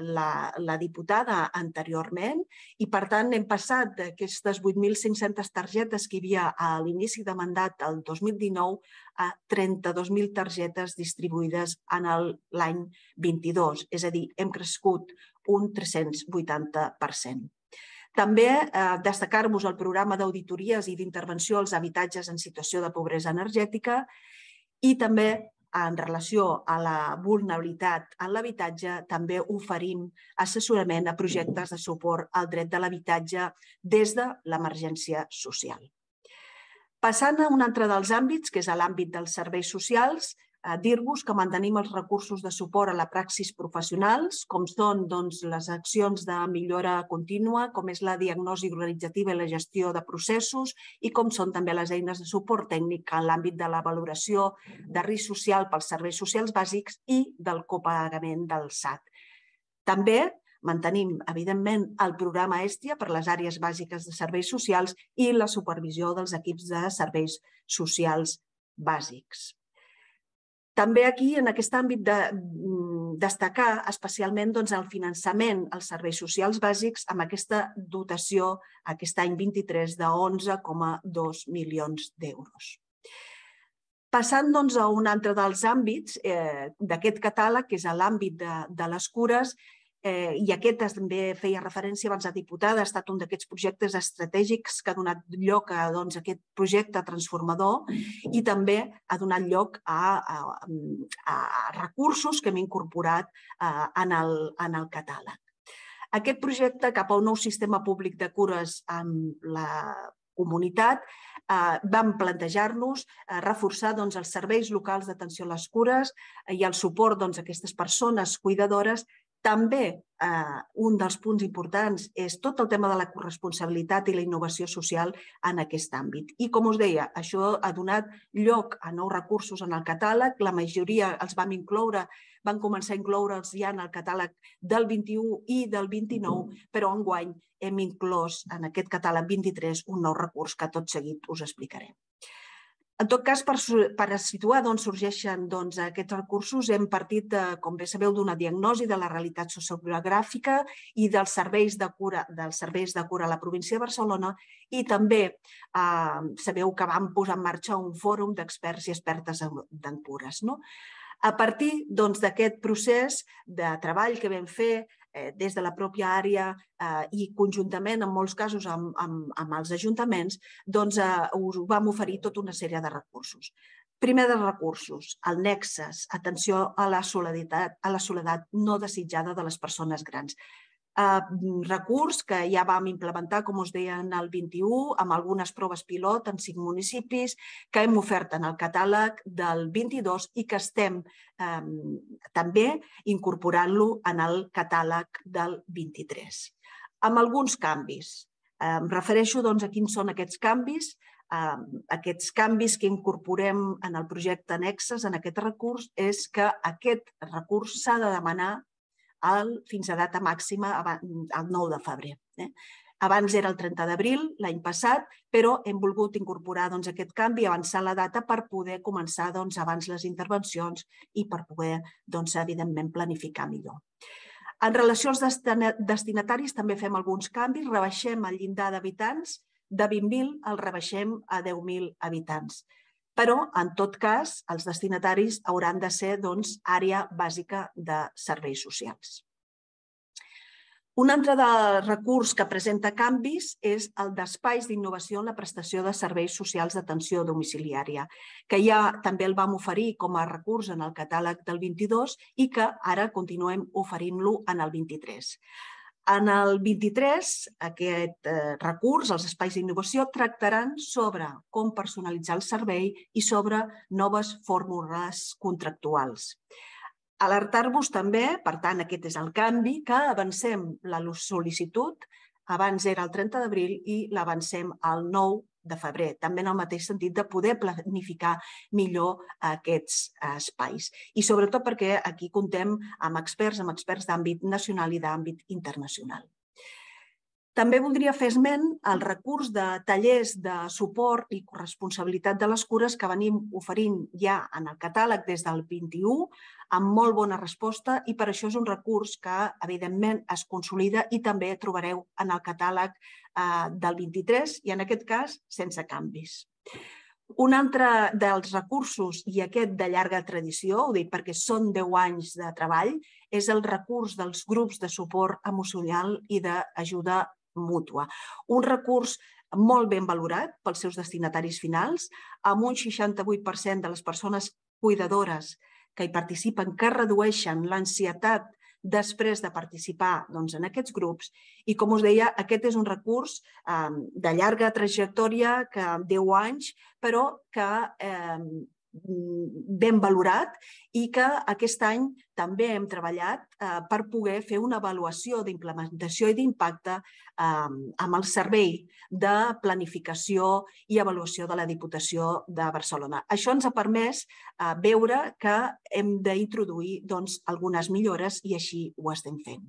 la diputada anteriorment, i per tant hem passat d'aquestes 8.500 targetes que hi havia a l'inici de mandat el 2019 a 32.000 targetes distribuïdes en l'any 22, és a dir, hem crescut un 380%. També destacar-vos el programa d'auditories i d'intervenció als habitatges en situació de pobresa energètica i també en relació a la vulnerabilitat en l'habitatge, també oferim assessorament a projectes de suport al dret de l'habitatge des de l'emergència social. Passant a un altre dels àmbits, que és l'àmbit dels serveis socials, dir-vos que mantenim els recursos de suport a la praxis professionals, com són les accions de millora contínua, com és la diagnosi organitzativa i la gestió de processos, i com són també les eines de suport tècnic en l'àmbit de la valoració de risc social pels serveis socials bàsics i del copagament del SAT. També mantenim, evidentment, el programa Hèstia per les àrees bàsiques de serveis socials i la supervisió dels equips de serveis socials bàsics. També aquí, en aquest àmbit, destacar especialment el finançament als serveis socials bàsics amb aquesta dotació aquest any 23 de 11,2 milions d'euros. Passant a un altre dels àmbits d'aquest catàleg, que és l'àmbit de les cures, i aquest també feia referència abans a diputada, ha estat un d'aquests projectes estratègics que ha donat lloc a aquest projecte transformador i també ha donat lloc a recursos que hem incorporat en el catàleg. Aquest projecte cap a un nou sistema públic de cures amb la comunitat, vam plantejar-nos reforçar els serveis locals d'atenció a les cures i el suport a aquestes persones cuidadores. També un dels punts importants és tot el tema de la corresponsabilitat i la innovació social en aquest àmbit. I com us deia, això ha donat lloc a nous recursos en el catàleg. La majoria els vam incloure, van començar a incloure'ls ja en el catàleg del 21 i del 29, però enguany hem inclòs en aquest catàleg 23 un nou recurs que tot seguit us explicaré. En tot cas, per situar d'on sorgeixen aquests recursos, hem partit, com bé sabeu, d'una diagnosi de la realitat sociogràfica i dels serveis de cura a la província de Barcelona, i també sabeu que vam posar en marxa un fòrum d'experts i expertes en cures. A partir d'aquest procés de treball que vam fer des de la pròpia àrea i conjuntament, en molts casos, amb els ajuntaments, us vam oferir tota una sèrie de recursos. Primer dels recursos, el NEXES, atenció a la soledat no desitjada de les persones grans. Recurs que ja vam implementar, com us deia, en el 21, amb algunes proves pilot en 5 municipis, que hem ofert en el catàleg del 22 i que estem també incorporant-lo en el catàleg del 23. Amb alguns canvis. Em refereixo a quins són aquests canvis. Aquests canvis que incorporem en el projecte NEXES, en aquest recurs, és que aquest recurs s'ha de demanar fins a data màxima el 9 de febrer. Abans era el 30 d'abril, l'any passat, però hem volgut incorporar aquest canvi, avançar la data per poder començar abans les intervencions i per poder, evidentment, planificar millor. En relació als destinataris també fem alguns canvis, rebaixem el llindar d'habitants, de 20.000 el rebaixem a 10.000 habitants. Però, en tot cas, els destinataris hauran de ser àrea bàsica de serveis socials. Un altre recurs que presenta canvis és el d'espais d'innovació en la prestació de serveis socials d'atenció domiciliària, que ja també el vam oferir com a recurs en el catàleg del 22 i que ara continuem oferint-lo en el 23. En el 23, aquest recurs, els espais d'innovació, tractaran sobre com personalitzar el servei i sobre noves fórmules contractuals. Alertar-vos també, per tant, aquest és el canvi, que avancem la sol·licitud, abans era el 30 d'abril i l'avancem al 9 de febrer, també en el mateix sentit de poder planificar millor aquests espais. I sobretot perquè aquí comptem amb experts d'àmbit nacional i d'àmbit internacional. També voldria fer esment al recurs de tallers de suport i corresponsabilitat de les cures que venim oferint ja en el catàleg des del 21, amb molt bona resposta, i per això és un recurs que, evidentment, es consolida i també trobareu en el catàleg del 23 i, en aquest cas, sense canvis. Un altre dels recursos, i aquest de llarga tradició, ho dic perquè són 10 anys de treball, és el recurs dels grups de suport emocional i d'ajuda mútua. Un recurs molt ben valorat pels seus destinataris finals, amb un 68% de les persones cuidadores que hi participen, que redueixen l'ansietat després de participar en aquests grups. I, com us deia, aquest és un recurs de llarga trajectòria, que 10 anys, però que ben valorat i que aquest any també hem treballat per poder fer una avaluació d'implementació i d'impacte amb el servei de planificació i avaluació de la Diputació de Barcelona. Això ens ha permès veure que hem d'introduir algunes millores i així ho estem fent.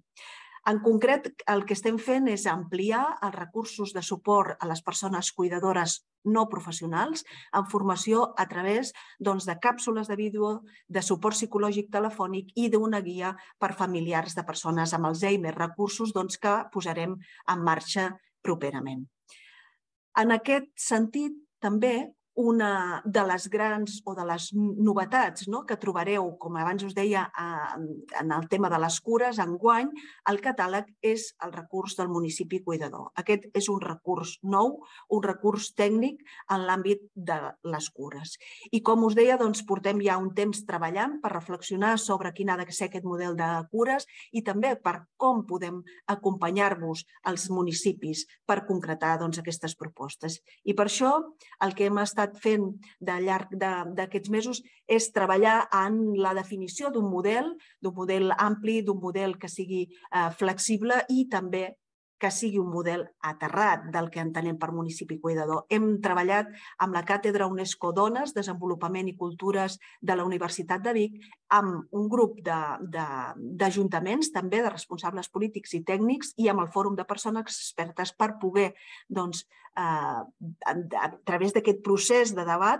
En concret, el que estem fent és ampliar els recursos de suport a les persones cuidadores no professionals en formació a través de càpsules de vídeo, de suport psicològic telefònic i d'una guia per familiars de persones amb Alzheimer, recursos que posarem en marxa properament. En aquest sentit, també, una de les grans o de les novetats que trobareu, com abans us deia, en el tema de les cures, enguany, el catàleg és el recurs del municipi cuidador. Aquest és un recurs nou, un recurs tècnic en l'àmbit de les cures. I com us deia, portem ja un temps treballant per reflexionar sobre quin ha de ser aquest model de cures i també per com podem acompanyar-vos als municipis per concretar aquestes propostes. I per això el que hem estat fent al llarg d'aquests mesos és treballar en la definició d'un model ampli, d'un model que sigui flexible i també que sigui un model aterrat del que entenem per municipi cuidador. Hem treballat amb la Càtedra UNESCO Dones, Desenvolupament i Cultures de la Universitat de Vic, amb un grup d'ajuntaments, també de responsables polítics i tècnics, i amb el Fòrum de Persones Expertes per poder, a través d'aquest procés de debat,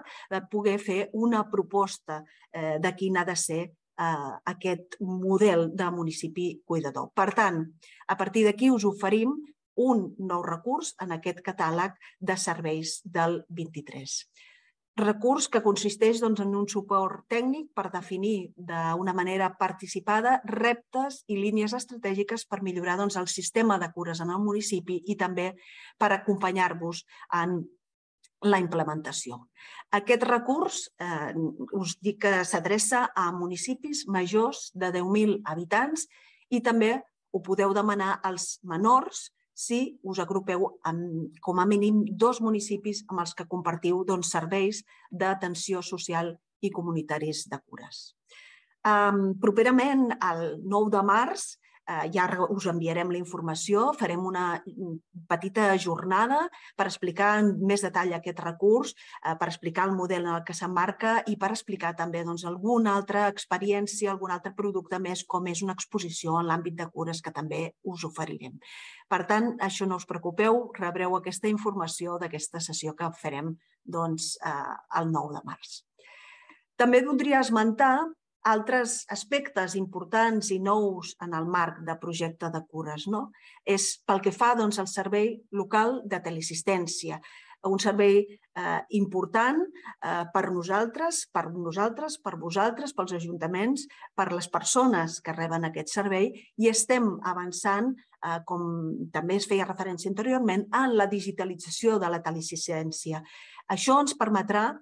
poder fer una proposta de quin ha de ser aquest model de municipi cuidador. Per tant, a partir d'aquí us oferim un nou recurs en aquest catàleg de serveis del 23. recurs que consisteix en un suport tècnic per definir d'una manera participada reptes i línies estratègiques per millorar el sistema de cures en el municipi i també per acompanyar-vos en la implementació. Aquest recurs us dic que s'adreça a municipis majors de 10.000 habitants i també ho podeu demanar als menors si us agrupeu com a mínim dos municipis amb els que compartiu serveis d'atenció social i comunitaris de cures. Properament, el 9 de març, ja us enviarem la informació, farem una petita jornada per explicar en més detall aquest recurs, per explicar el model en el que s'emmarca i per explicar també alguna altra experiència, algun altre producte més, com és una exposició en l'àmbit de cures que també us oferirem. Per tant, això no us preocupeu, rebreu aquesta informació d'aquesta sessió que farem el 9 de març. També voldria esmentar altres aspectes importants i nous en el marc de projecte de cures. És pel que fa al servei local de teleassistència, un servei important per nosaltres, per vosaltres, pels ajuntaments, per les persones que reben aquest servei, i estem avançant, com també es feia referència anteriorment, en la digitalització de la teleassistència. Això ens permetrà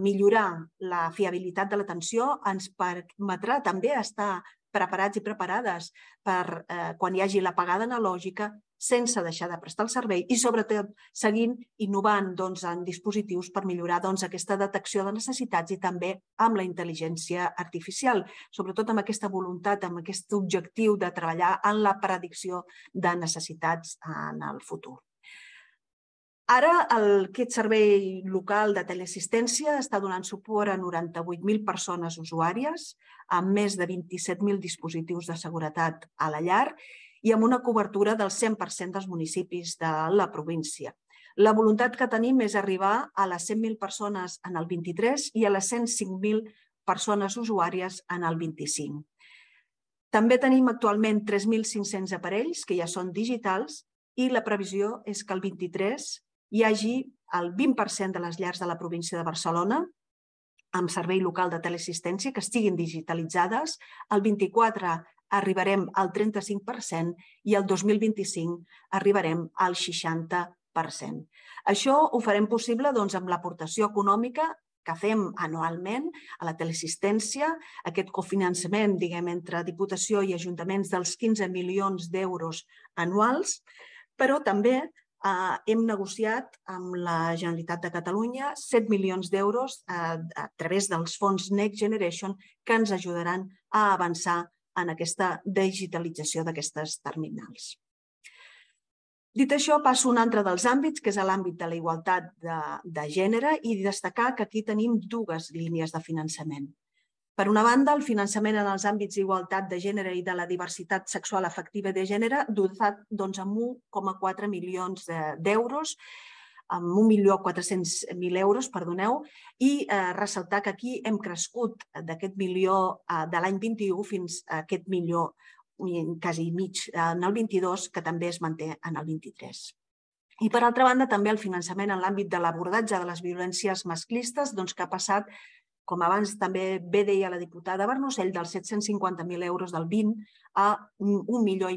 millorar la fiabilitat de l'atenció, ens permetrà també estar preparats i preparades per quan hi hagi l'apagada analògica sense deixar de prestar el servei i, sobretot, seguint innovant en dispositius per millorar aquesta detecció de necessitats i també amb la intel·ligència artificial, sobretot amb aquesta voluntat, amb aquest objectiu de treballar en la predicció de necessitats en el futur. Ara, aquest servei local de teleassistència està donant suport a 98.000 persones usuàries, amb més de 27.000 dispositius de seguretat a la llar i amb una cobertura del 100% dels municipis de la província. La voluntat que tenim és arribar a les 100.000 persones en el 23 i a les 105.000 persones usuàries en el 25. També tenim actualment 3.500 aparells, que ja són digitals, i la previsió és que el 23 hi hagi el 20% de les llars de la província de Barcelona amb servei local de teleassistència que estiguin digitalitzades. El 24 arribarem al 35% i el 2025 arribarem al 60%. Això ho farem possible amb l'aportació econòmica que fem anualment a la teleassistència, aquest cofinançament entre Diputació i Ajuntaments dels 15 milions d'euros anuals, però també hem negociat amb la Generalitat de Catalunya 7 milions d'euros a través dels fons Next Generation que ens ajudaran a avançar en aquesta digitalització d'aquestes terminals. Dit això, passo a un altre dels àmbits, que és l'àmbit de la igualtat de gènere, i destacar que aquí tenim dues línies de finançament. Per una banda, el finançament en els àmbits d'igualtat de gènere i de la diversitat sexual afectiva de gènere, dotat amb 1,4 milions d'euros, amb 1.400.000 euros, perdoneu, i ressaltar que aquí hem crescut d'aquest milió de l'any 21 fins a aquest milió quasi mig en el 22, que també es manté en el 23. I, per altra banda, també el finançament en l'àmbit de l'abordatge de les violències masclistes, que ha passat, com abans també bé deia la diputada Barnusell, dels 750.000 euros del 20 a 1,5 milió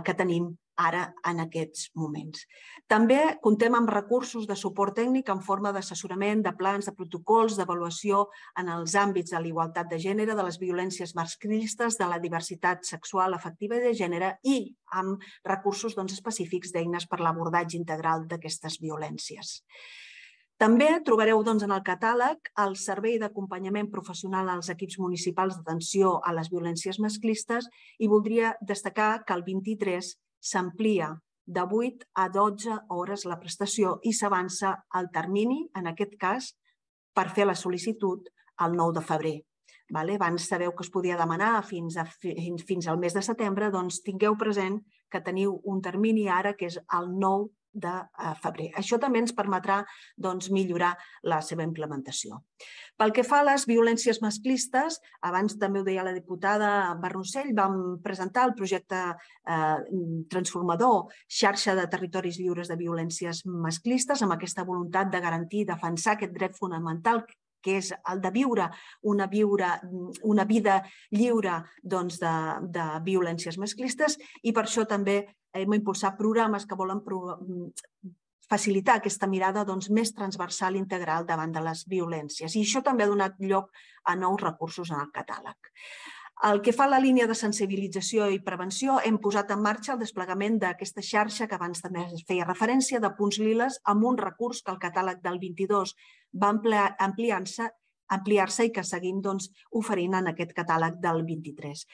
que tenim ara en aquests moments. També comptem amb recursos de suport tècnic en forma d'assessorament, de plans, de protocols, d'avaluació en els àmbits de l'igualtat de gènere, de les violències masclistes, de la diversitat sexual, afectiva i de gènere i amb recursos específics d'eines per l'abordatge integral d'aquestes violències. També trobareu en el catàleg el servei d'acompanyament professional als equips municipals d'atenció a les violències masclistes i voldria destacar que el 23 s'amplia de 8 a 12 hores la prestació i s'avança el termini, en aquest cas, per fer la sol·licitud el 9 de febrer. Abans sabeu que es podia demanar fins al mes de setembre, doncs tingueu present que teniu un termini ara que és el 9 de febrer. Això també ens permetrà millorar la seva implementació. Pel que fa a les violències masclistes, abans també ho deia la diputada Barnusell, vam presentar el projecte transformador Xarxa de Territoris Lliures de Violències Masclistes amb aquesta voluntat de garantir i defensar aquest dret fonamental que és el de viure una vida lliure de violències masclistes, i per això també hem impulsat programes que volen facilitar aquesta mirada més transversal i integral davant de les violències. I això també ha donat lloc a nous recursos en el catàleg. El que fa a la línia de sensibilització i prevenció, hem posat en marxa el desplegament d'aquesta xarxa que abans també es feia referència, de punts liles, amb un recurs que el catàleg del 22 va ampliar-se i que seguim oferint en aquest catàleg del 23.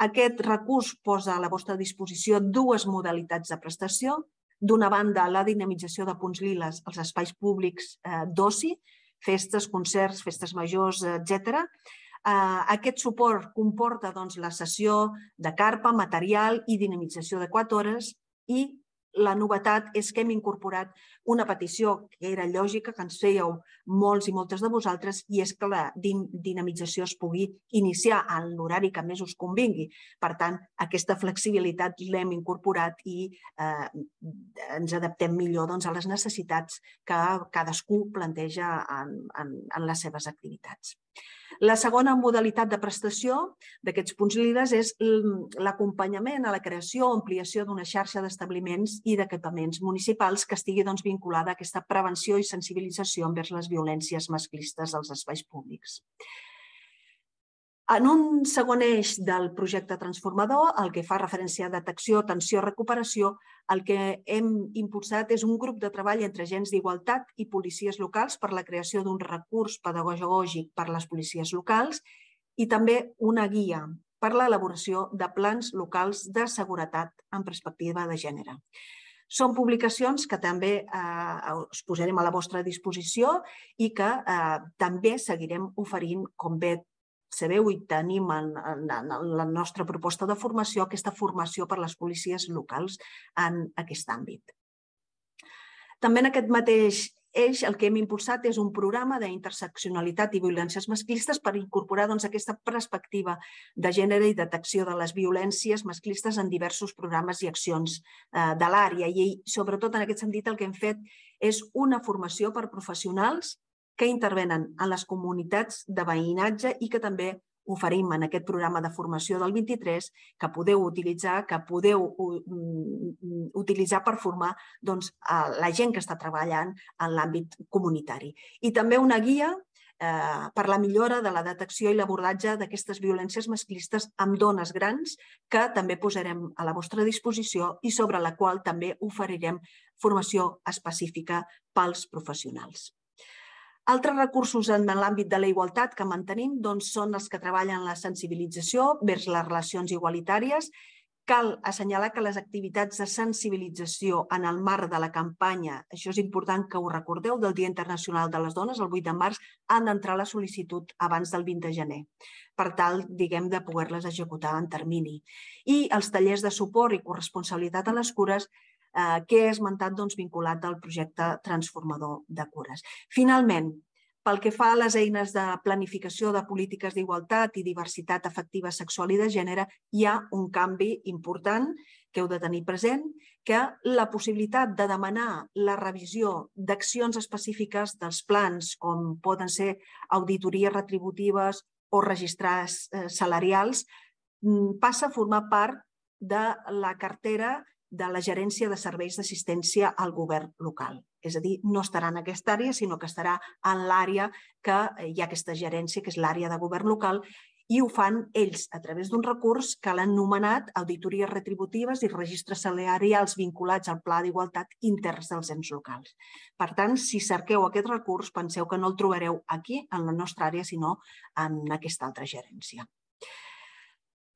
Aquest recurs posa a la vostra disposició dues modalitats de prestació. D'una banda, la dinamització de punts liles als espais públics d'oci, festes, concerts, festes majors, etc. Aquest suport comporta la cessió de carpa, material i dinamització de 4 hores, i la novetat és que hem incorporat una petició que era lògica, que ens fèieu molts i moltes de vosaltres, i és que la dinamització es pugui iniciar en l'horari que més us convingui. Per tant, aquesta flexibilitat l'hem incorporat i ens adaptem millor a les necessitats que cadascú planteja en les seves activitats. La segona modalitat de prestació d'aquests punts liles és l'acompanyament a la creació o ampliació d'una xarxa d'establiments i d'equipaments municipals que estigui vinculada a aquesta prevenció i sensibilització envers les violències masclistes als espais públics. En un segon eix del projecte transformador, el que fa referència a detecció, atenció i recuperació, el que hem impulsat és un grup de treball entre agents d'igualtat i policies locals per la creació d'un recurs pedagògic per a les policies locals i també una guia per l'elaboració de plans locals de seguretat en perspectiva de gènere. Són publicacions que també us posarem a la vostra disposició i que també seguirem oferint, com bé sabeu i tenim en la nostra proposta de formació, aquesta formació per a les policies locals en aquest àmbit. També en aquest mateix eix el que hem impulsat és un programa d'interseccionalitat i violències masclistes per incorporar aquesta perspectiva de gènere i detecció de les violències masclistes en diversos programes i accions de l'àrea. I sobretot en aquest sentit el que hem fet és una formació per professionals que intervenen en les comunitats de veïnatge i que també oferim en aquest programa de formació del 23 que podeu utilitzar, per formar la gent que està treballant en l'àmbit comunitari. I també una guia per la millora de la detecció i l'abordatge d'aquestes violències masclistes amb dones grans que també posarem a la vostra disposició i sobre la qual també oferirem formació específica pels professionals. Altres recursos en l'àmbit de la igualtat que mantenim són els que treballen la sensibilització vers les relacions igualitàries. Cal assenyalar que les activitats de sensibilització en el marc de la campanya, això és important que ho recordeu, del Dia Internacional de les Dones, el 8 de març, han d'entrar la sol·licitud abans del 20 de gener, per tal, de poder-les executar en termini. I els tallers de suport i corresponsabilitat a les cures que he esmentat vinculat al projecte transformador de cures. Finalment, pel que fa a les eines de planificació de polítiques d'igualtat i diversitat afectiva, sexual i de gènere, hi ha un canvi important que heu de tenir present, que la possibilitat de demanar la revisió d'accions específiques dels plans, com poden ser auditories retributives o registrars salarials, passa a formar part de la cartera de la gerència de serveis d'assistència al govern local. És a dir, no estarà en aquesta àrea, sinó que estarà en l'àrea que hi ha aquesta gerència, que és l'àrea de govern local, i ho fan ells a través d'un recurs que l'han anomenat auditories retributives i registres salarials vinculats al pla d'igualtat interns dels ens locals. Per tant, si cerqueu aquest recurs, penseu que no el trobareu aquí, en la nostra àrea, sinó en aquesta altra gerència.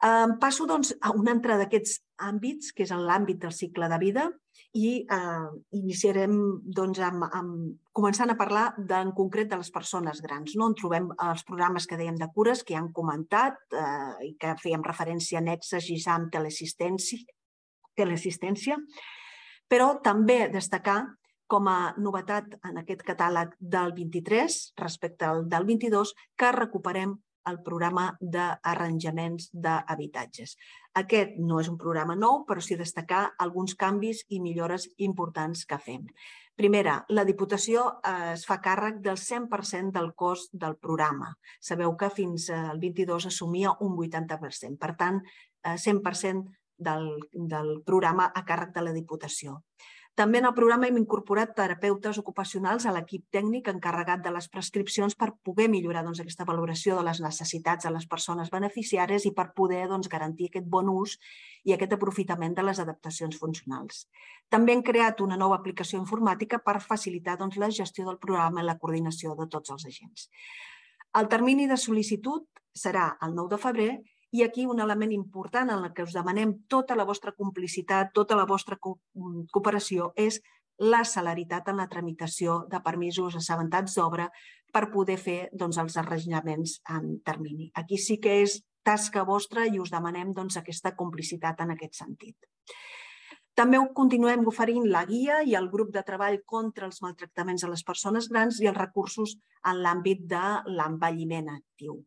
Passo a un altre d'aquests àmbits, que és l'àmbit del cicle de vida, i iniciarem començant a parlar en concret de les persones grans. En trobem els programes que dèiem de cures, que han comentat i que fèiem referència a NEXES, GISAM, teleassistència, però també destacar com a novetat en aquest catàleg del 23 respecte al del 22 que recuperem el programa d'arranjaments d'habitatges. Aquest no és un programa nou, però sí destacar alguns canvis i millores importants que fem. Primera, la Diputació es fa càrrec del 100% del cost del programa. Sabeu que fins al 22 assumia un 80%. Per tant, 100% del programa a càrrec de la Diputació. També en el programa hem incorporat terapeutes ocupacionals a l'equip tècnic encarregat de les prescripcions per poder millorar aquesta valoració de les necessitats de les persones beneficiàries i per poder garantir aquest bon ús i aquest aprofitament de les adaptacions funcionals. També hem creat una nova aplicació informàtica per facilitar la gestió del programa i la coordinació de tots els agents. El termini de sol·licitud serà el 9 de febrer i aquí un element important en el que us demanem tota la vostra complicitat, tota la vostra cooperació, és la celeritat en la tramitació de permisos assabentats d'obra per poder fer els arranjaments en termini. Aquí sí que és tasca vostra i us demanem aquesta complicitat en aquest sentit. També continuem oferint la guia i el grup de treball contra els maltractaments a les persones grans i els recursos en l'àmbit de l'envelliment actiu.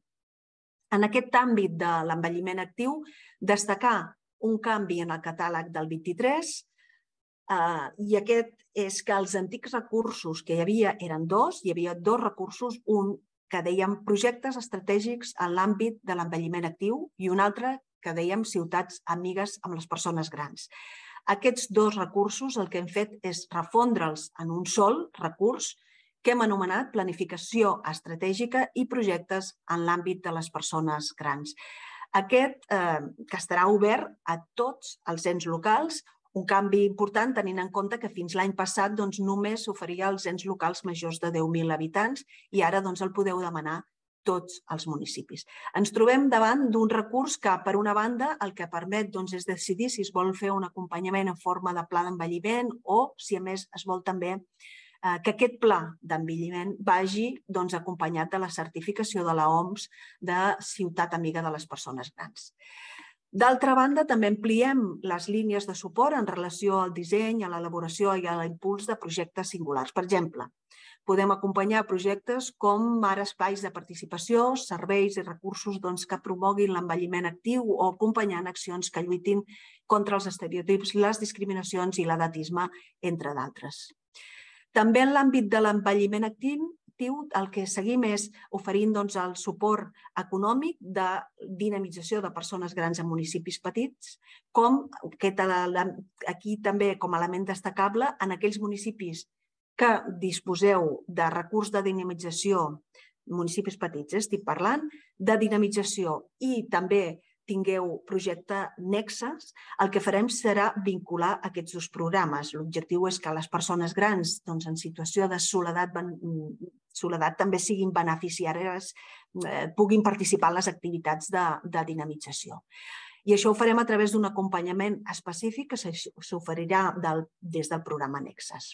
En aquest àmbit de l'envelliment actiu, destacar un canvi en el catàleg del 23 i aquest és que els antics recursos que hi havia eren dos, hi havia dos recursos, un que dèiem projectes estratègics en l'àmbit de l'envelliment actiu i un altre que dèiem ciutats amigues amb les persones grans. Aquests dos recursos el que hem fet és refondre'ls en un sol recurs que hem anomenat planificació estratègica i projectes en l'àmbit de les persones grans. Aquest que estarà obert a tots els ens locals, un canvi important tenint en compte que fins l'any passat només s'oferia als ens locals majors de 10.000 habitants i ara el podeu demanar tots els municipis. Ens trobem davant d'un recurs que, per una banda, el que permet és decidir si es vol fer un acompanyament en forma de pla d'envelliment o si, a més, es vol també que aquest pla d'envelliment vagi acompanyat de la certificació de l'OMS de Ciutat Amiga de les Persones Grans. D'altra banda, també ampliem les línies de suport en relació al disseny, a l'elaboració i a l'impuls de projectes singulars. Per exemple, podem acompanyar projectes com ara espais de participació, serveis i recursos que promoguin l'envelliment actiu o acompanyant accions que lluitin contra els estereotips, les discriminacions i l'edatisme, entre d'altres. També en l'àmbit de l'envelliment actiu, el que seguim és oferint el suport econòmic de dinamització de persones grans en municipis petits, aquí també com a element destacable en aquells municipis que disposeu de recurs de dinamització, municipis petits, estic parlant, de dinamització i també tingueu projecte NEXES, el que farem serà vincular aquests dos programes. L'objectiu és que les persones grans en situació de soledat també siguin beneficiàries, puguin participar en les activitats de dinamització. I això ho farem a través d'un acompanyament específic que s'oferirà des del programa NEXES.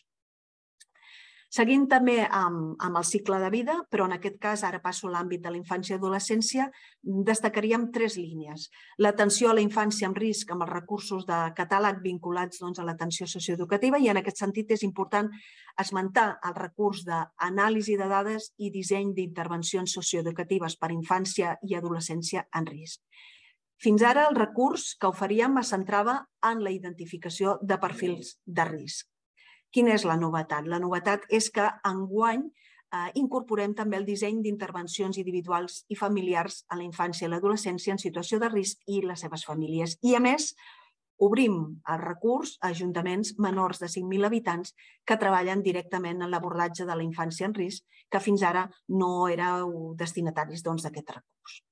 Seguint també amb el cicle de vida, però en aquest cas, ara passo a l'àmbit de la infància i adolescència, destacaríem tres línies. L'atenció a la infància amb risc amb els recursos de catàleg vinculats a l'atenció socioeducativa i en aquest sentit és important esmentar el recurs d'anàlisi de dades i disseny d'intervencions socioeducatives per infància i adolescència en risc. Fins ara el recurs que oferíem es centrava en la identificació de perfils de risc. Quina és la novetat? La novetat és que enguany incorporem també el disseny d'intervencions individuals i familiars a la infància i l'adolescència en situació de risc i les seves famílies. I, a més, obrim el recurs a ajuntaments menors de 5.000 habitants que treballen directament en l'abordatge de la infància en risc, que fins ara no éreu destinataris d'aquest recurs.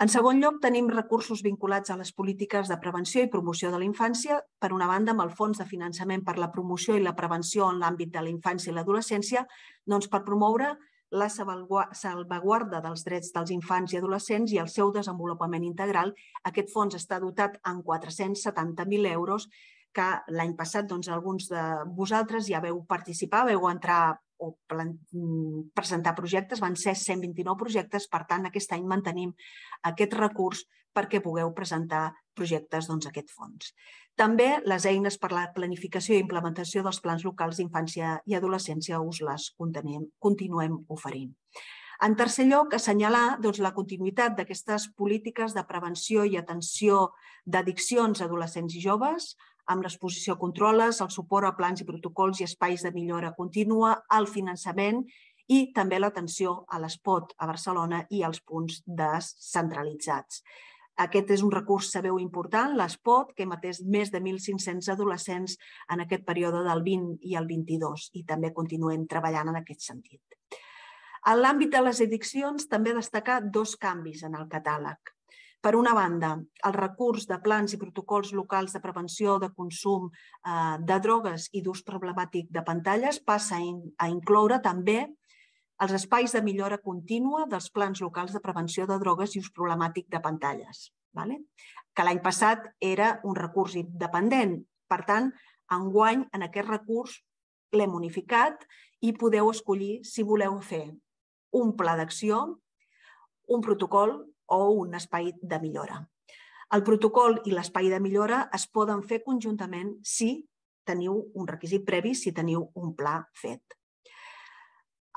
En segon lloc, tenim recursos vinculats a les polítiques de prevenció i promoció de la infància, per una banda amb el Fons de Finançament per la Promoció i la Prevenció en l'àmbit de la infància i l'adolescència, per promoure la salvaguarda dels drets dels infants i adolescents i el seu desenvolupament integral. Aquest fons està dotat en 470.000 euros, que l'any passat alguns de vosaltres ja veu participar, veu entrar o presentar projectes, van ser 129 projectes, per tant, aquest any mantenim aquest recurs perquè pugueu presentar projectes aquest fons. També les eines per la planificació i implementació dels plans locals d'infància i adolescència us les continuem oferint. En tercer lloc, assenyalar la continuïtat d'aquestes polítiques de prevenció i atenció d'addiccions a adolescents i joves, amb l'exposició a controles, el suport a plans i protocols i espais de millora contínua, el finançament i també l'atenció a l'esport a Barcelona i als punts descentralitzats. Aquest és un recurs, sabeu, important, l'esport, que hem atès més de 1.500 adolescents en aquest període del 20 i el 22 i també continuem treballant en aquest sentit. En l'àmbit de les addiccions també destacar dos canvis en el catàleg. Per una banda, el recurs de plans i protocols locals de prevenció de consum de drogues i d'ús problemàtic de pantalles passa a incloure també els espais de millora contínua dels plans locals de prevenció de drogues i ús problemàtic de pantalles, que l'any passat era un recurs independent. Per tant, enguany en aquest recurs l'hem unificat i podeu escollir si voleu fer un pla d'acció, un protocol o un espai de millora. El protocol i l'espai de millora es poden fer conjuntament si teniu un requisit previ, si teniu un pla fet.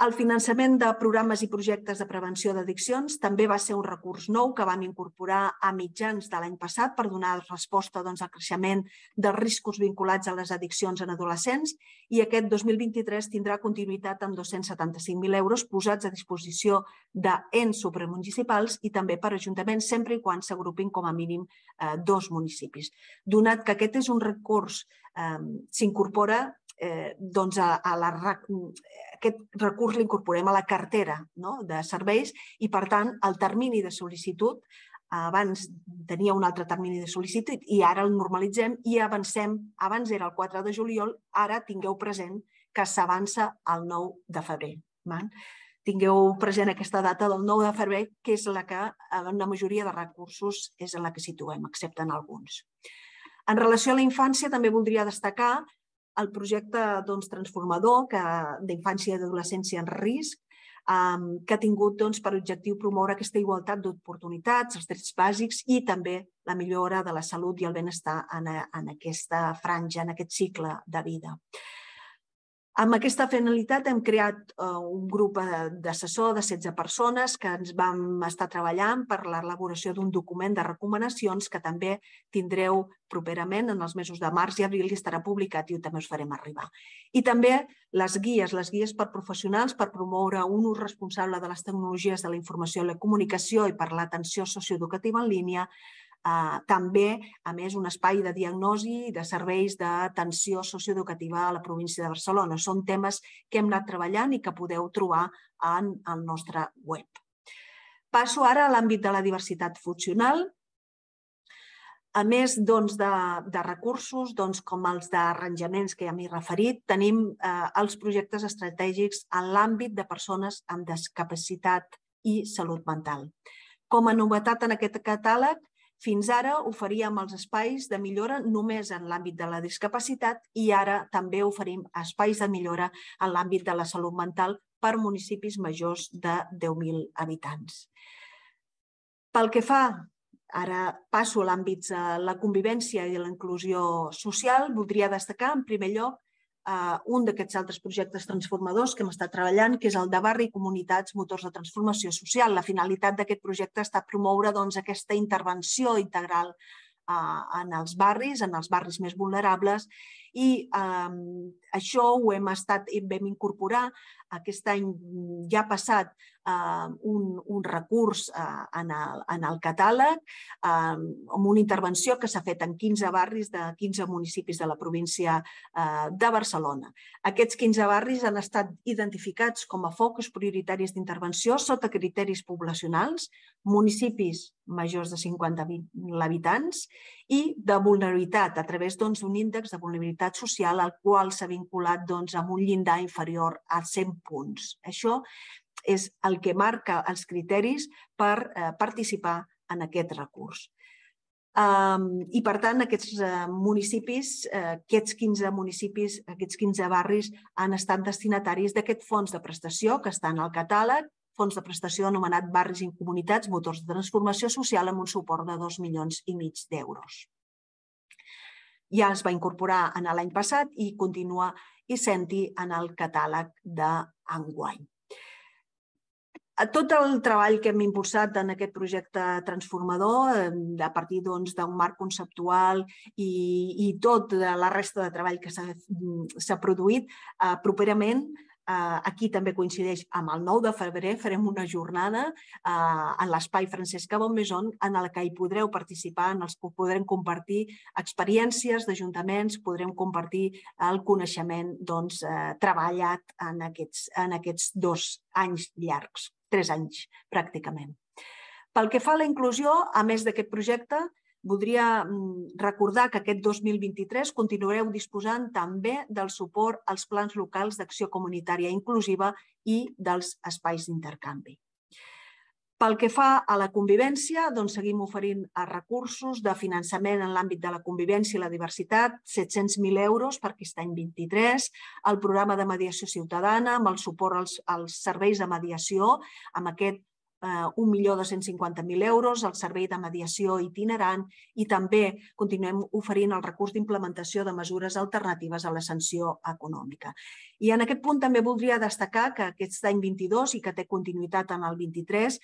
El finançament de programes i projectes de prevenció d'addiccions també va ser un recurs nou que vam incorporar a mitjans de l'any passat per donar resposta al creixement dels riscos vinculats a les addiccions en adolescents i aquest 2023 tindrà continuïtat amb 275.000 euros posats a disposició d'ens supramunicipals i també per ajuntaments sempre i quan s'agrupin com a mínim dos municipis. Donat que aquest és un recurs s'incorpora aquest recurs l'incorporem a la cartera de serveis i, per tant, el termini de sol·licitud, abans tenia un altre termini de sol·licitud i ara el normalitzem i avancem, abans era el 4 de juliol, ara tingueu present que s'avança el 9 de febrer. Tingueu present aquesta data del 9 de febrer, que és la que la majoria de recursos és en la que situem, excepte en alguns. En relació a la infància, també voldria destacar el projecte transformador d'infància i adolescència en risc, que ha tingut per objectiu promoure aquesta igualtat d'oportunitats, els drets bàsics i també la millora de la salut i el benestar en aquesta franja, en aquest cicle de vida. Amb aquesta finalitat hem creat un grup d'assessor de 16 persones que ens vam estar treballant per l'elaboració d'un document de recomanacions que també tindreu properament en els mesos de març i abril i estarà publicat i també us farem arribar. I també les guies per professionals per promoure un ús responsable de les tecnologies de la informació i la comunicació i per l'atenció socioeducativa en línia. També, a més, un espai de diagnosi i de serveis d'atenció socioeducativa a la província de Barcelona. Són temes que hem anat treballant i que podeu trobar en el nostre web. Passo ara a l'àmbit de la diversitat funcional. A més de recursos, com els d'arranjaments que ja m'he referit, tenim els projectes estratègics en l'àmbit de persones amb discapacitat i salut mental. Com a novetat en aquest catàleg, fins ara oferíem els espais de millora només en l'àmbit de la discapacitat i ara també oferim espais de millora en l'àmbit de la salut mental per municipis majors de 10.000 habitants. Pel que fa, ara passo a l'àmbit de la convivència i la inclusió social, voldria destacar en primer lloc un d'aquests altres projectes transformadors que hem estat treballant, que és el de barri i comunitats motors de transformació social. La finalitat d'aquest projecte ha estat promoure aquesta intervenció integral en els barris més vulnerables i això ho vam incorporar. Aquest any ja ha passat un recurs en el catàleg amb una intervenció que s'ha fet en 15 barris de 15 municipis de la província de Barcelona. Aquests 15 barris han estat identificats com a focus prioritaris d'intervenció sota criteris poblacionals, municipis majors de 50.000 habitants i de vulnerabilitat a través d'un índex de vulnerabilitat social al qual s'ha vinculat amb un llindar inferior a 100 punts. Això és el que marca els criteris per participar en aquest recurs. I, per tant, aquests 15 barris han estat destinataris d'aquest fons de prestació que està en el catàleg fons de prestació anomenat Barris i Comunitats, motors de transformació social, amb un suport de 2,5 milions d'euros. Ja es va incorporar en l'any passat i continua Isenti en el catàleg d'enguany. Tot el treball que hem impulsat en aquest projecte transformador, a partir d'un marc conceptual i tot la resta de treball que s'ha produït, properament, aquí també coincideix amb el 9 de febrer, farem una jornada en l'espai Francesca Bonnemaison en què hi podreu participar, en què podrem compartir experiències d'ajuntaments, podrem compartir el coneixement treballat en aquests 2 anys llargs, 3 anys pràcticament. Pel que fa a la inclusió, a més d'aquest projecte, voldria recordar que aquest 2023 continuareu disposant també del suport als plans locals d'acció comunitària inclusiva i dels espais d'intercanvi. Pel que fa a la convivència, seguim oferint recursos de finançament en l'àmbit de la convivència i la diversitat, 700.000 euros per aquest any 23, el programa de mediació ciutadana amb el suport als serveis de mediació, amb aquest 1.250.000 euros, el servei de mediació itinerant, i també continuem oferint el recurs d'implementació de mesures alternatives a la sanció econòmica. I en aquest punt també voldria destacar que aquest any 22 i que té continuïtat en el 23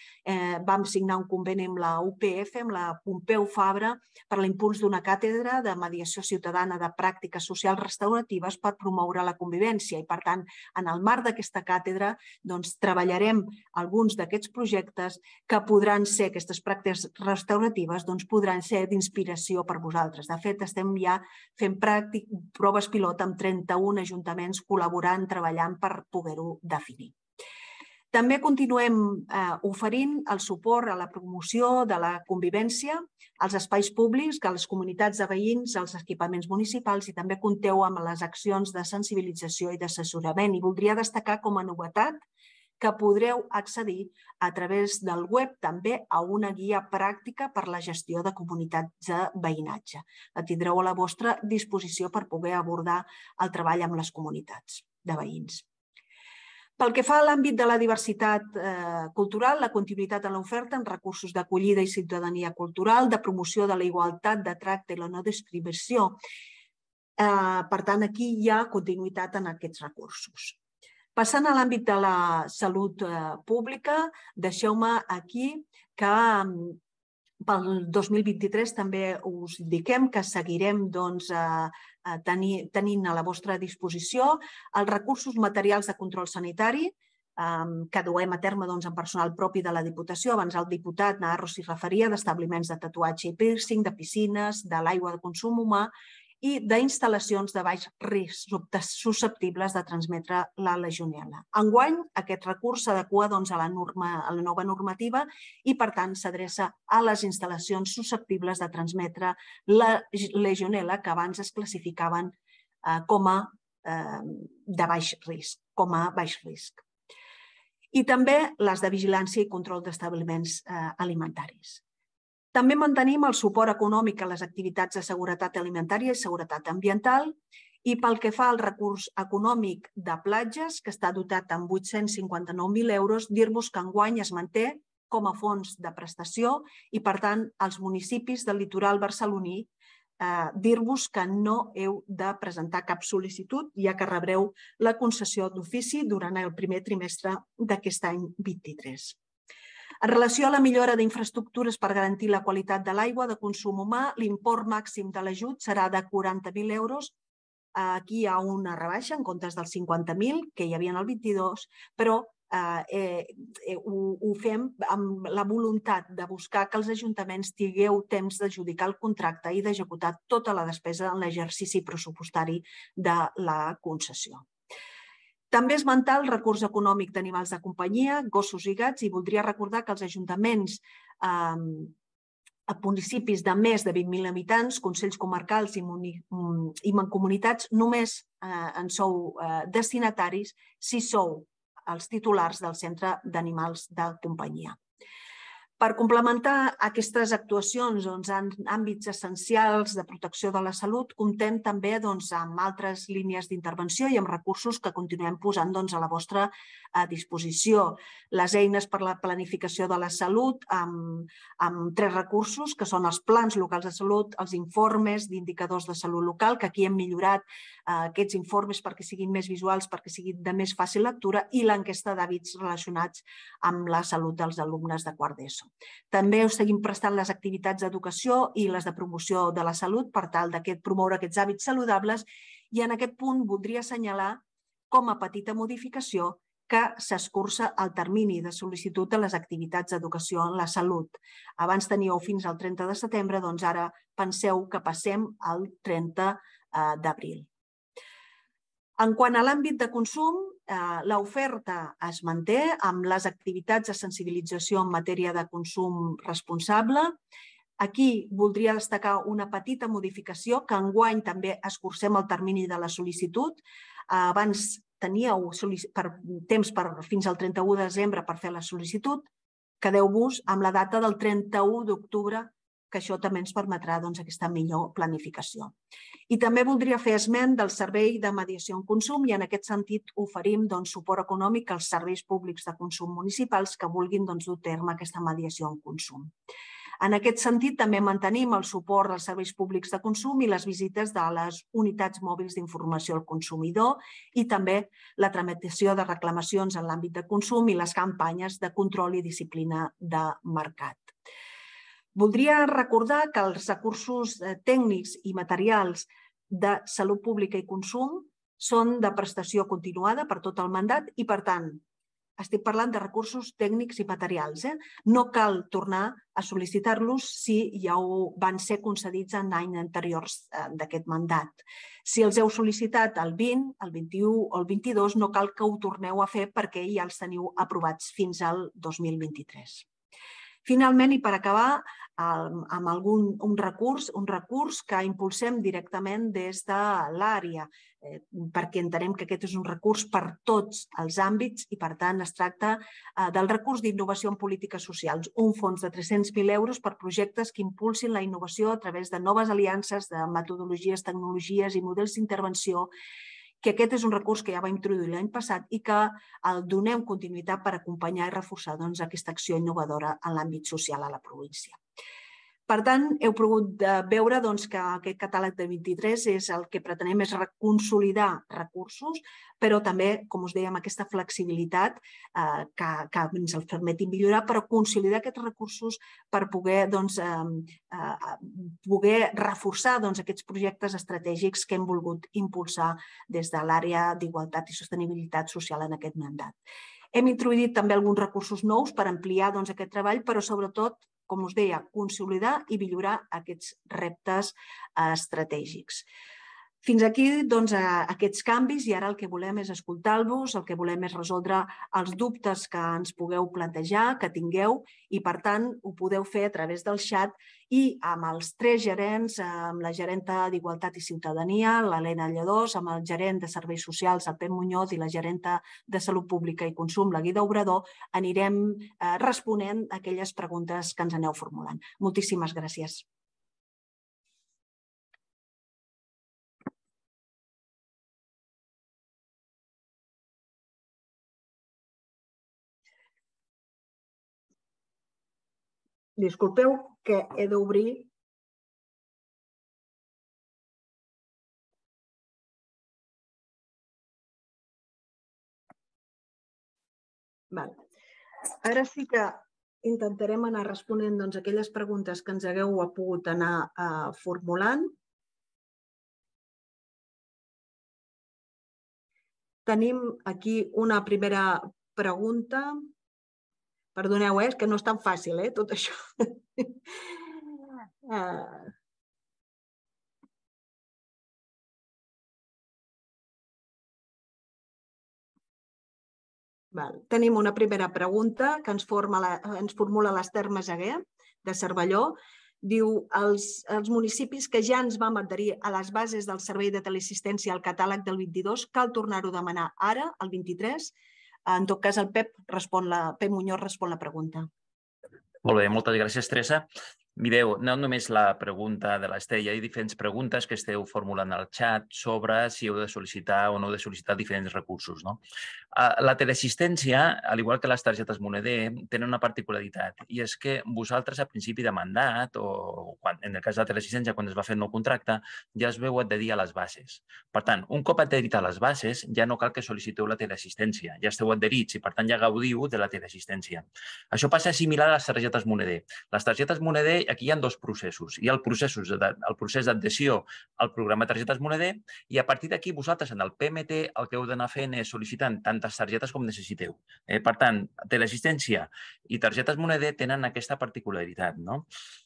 vam signar un conveni amb la UPF, amb la Pompeu Fabra, per l'impuls d'una càtedra de mediació ciutadana de pràctiques socials restauratives per promoure la convivència i, per tant, en el marc d'aquesta càtedra treballarem alguns d'aquests projectes que podran ser, aquestes pràctiques restauratives, podran ser d'inspiració per vosaltres. De fet, estem ja fent proves pilot amb 31 ajuntaments col·laborant, treballant per poder-ho definir. També continuem oferint el suport a la promoció de la convivència, als espais públics, a les comunitats de veïns, als equipaments municipals, i també compteu amb les accions de sensibilització i d'assessorament. I voldria destacar com a novetat que podreu accedir a través del web també a una guia pràctica per la gestió de comunitats de veïnatge. La tindreu a la vostra disposició per poder abordar el treball amb les comunitats de veïns. Pel que fa a l'àmbit de la diversitat cultural, la continuïtat en l'oferta en recursos d'acollida i ciutadania cultural, de promoció de la igualtat de tracte i la no discriminació. Per tant, aquí hi ha continuïtat en aquests recursos. Passant a l'àmbit de la salut pública, deixeu-me aquí que pel 2023 també us indiquem que seguirem tenint a la vostra disposició els recursos materials de control sanitari que duem a terme en personal propi de la Diputació. Abans el diputat Navarro s'hi referia, d'establiments de tatuatge i pírcing, de piscines, de l'aigua de consum humà i d'instal·lacions de baix risc susceptibles de transmetre la legionel·la. Enguany, aquest recurs s'adequa a la nova normativa i, per tant, s'adreça a les instal·lacions susceptibles de transmetre la legionel·la que abans es classificaven com a de baix risc. I també les de vigilància i control d'establiments alimentaris. També mantenim el suport econòmic a les activitats de seguretat alimentària i seguretat ambiental, i pel que fa al recurs econòmic de platges, que està dotat amb 859.000 euros, dir-vos que enguany es manté com a fons de prestació i, per tant, als municipis del litoral barceloní, dir-vos que no heu de presentar cap sol·licitud, ja que rebreu la concessió d'ofici durant el primer trimestre d'aquest any 23. En relació a la millora d'infraestructures per garantir la qualitat de l'aigua de consum humà, l'import màxim de l'ajut serà de 40.000 euros. Aquí hi ha una rebaixa en comptes dels 50.000 que hi havia en el 22, però ho fem amb la voluntat de buscar que els ajuntaments tingueu temps d'adjudicar el contracte i d'executar tota la despesa en l'exercici pressupostari de la concessió. També es manté el recurs econòmic d'animals de companyia, gossos i gats, i voldria recordar que els ajuntaments a municipis de més de 20.000 habitants, consells comarcals i mancomunitats, només en sou destinataris si sou els titulars del centre d'animals de companyia. Per complementar aquestes actuacions en àmbits essencials de protecció de la salut, comptem també amb altres línies d'intervenció i amb recursos que continuem posant a la vostra disposició. Les eines per la planificació de la salut amb tres recursos, que són els plans locals de salut, els informes d'indicadors de salut local, que aquí hem millorat aquests informes perquè siguin més visuals, perquè siguin de més fàcil lectura, i l'enquesta d'hàbits relacionats amb la salut dels alumnes de quart d'ESO. També us seguim prestant les activitats d'educació i les de promoció de la salut per tal de promoure aquests hàbits saludables, i en aquest punt voldria assenyalar com a petita modificació que s'escurça el termini de sol·licitud de les activitats d'educació en la salut. Abans teníeu fins al 30 de setembre, ara penseu que passem al 30 d'abril. En quant a l'àmbit de consum, l'oferta es manté amb les activitats de sensibilització en matèria de consum responsable. Aquí voldria destacar una petita modificació, que enguany també escurcem el termini de la sol·licitud. Abans teníeu temps fins al 31 de desembre per fer la sol·licitud. Quedeu-vos amb la data del 31 d'octubre, que això també ens permetrà aquesta millor planificació. I també voldria fer esment del Servei de Mediació en Consum, i en aquest sentit oferim suport econòmic als serveis públics de consum municipals que vulguin dur a terme aquesta mediació en consum. En aquest sentit, també mantenim el suport dels serveis públics de consum i les visites de les unitats mòbils d'informació al consumidor, i també la tramitació de reclamacions en l'àmbit de consum i les campanyes de control i disciplina de mercat. Voldria recordar que els recursos tècnics i materials de salut pública i consum són de prestació continuada per tot el mandat i, per tant, estic parlant de recursos tècnics i materials. No cal tornar a sol·licitar-los si ja van ser concedits en anys anteriors d'aquest mandat. Si els heu sol·licitat el 20, el 21 o el 22, no cal que ho torneu a fer perquè ja els teniu aprovats fins al 2023. Finalment, i per acabar, amb un recurs que impulsem directament des de l'àrea, perquè entenem que aquest és un recurs per tots els àmbits i, per tant, es tracta del recurs d'innovació en polítiques socials, un fons de 300.000 euros per projectes que impulsin la innovació a través de noves aliances de metodologies, tecnologies i models d'intervenció, que aquest és un recurs que ja va introduir l'any passat i que el donem continuïtat per acompanyar i reforçar aquesta acció innovadora en l'àmbit social a la província. Per tant, heu pogut veure que aquest catàleg de 23 és el que pretenem és reconsolidar recursos, però també, com us dèiem, aquesta flexibilitat que ens el permeti millorar, però consolidar aquests recursos per poder reforçar aquests projectes estratègics que hem volgut impulsar des de l'Àrea d'Igualtat i Sostenibilitat Social en aquest mandat. Hem introduït també alguns recursos nous per ampliar aquest treball, però sobretot, com us deia, consolidar i millorar aquests reptes estratègics. Fins aquí aquests canvis, i ara el que volem és escoltar-vos, el que volem és resoldre els dubtes que ens pugueu plantejar, que tingueu, i per tant ho podeu fer a través del xat i amb els tres gerents, amb la gerenta d'Igualtat i Ciutadania, l'Helena Lledós, amb el gerent de Serveis Socials, el Pep Muñoz, i la gerenta de Salut Pública i Consum, la Guida Obrador, anirem responent a aquelles preguntes que ens aneu formulant. Moltíssimes gràcies. Disculpeu que he d'obrir ara. Sí que intentarem anar responent aquelles preguntes que ens hagueu pogut anar formulant. Tenim aquí una primera pregunta. Perdoneu, és que no és tan fàcil, tot això. Tenim una primera pregunta que ens formula l'Ester Meseguer, de Cervelló. Diu, els municipis que ja ens vam adherir a les bases del servei de teleassistència al catàleg del 22, cal tornar-ho a demanar ara, el 23, En tot cas, el Pep Muñoz respon la pregunta. Molt bé, moltes gràcies, Teresa. Mireu, no només la pregunta de l'Estella, hi ha diferents preguntes que esteu formulant al xat sobre si heu de sol·licitar o no heu de sol·licitar diferents recursos. La teleassistència, al igual que les targetes moneder, tenen una particularitat i és que vosaltres a principi de mandat o en el cas de la teleassistència, quan es va fer el nou contracte, ja es veu adherir a les bases. Per tant, un cop adherit a les bases, ja no cal que sol·liciteu la teleassistència, ja esteu adherits i per tant ja gaudiu de la teleassistència. Això passa similar a les targetes moneder. Les targetes moneder, aquí hi ha dos processos. Hi ha el procés d'adhesió al programa de targetes moneder i a partir d'aquí vosaltres en el PMT el que heu d'anar fent és sol·licitant tantes targetes com necessiteu. Per tant, teleassistència i targetes moneder tenen aquesta particularitat.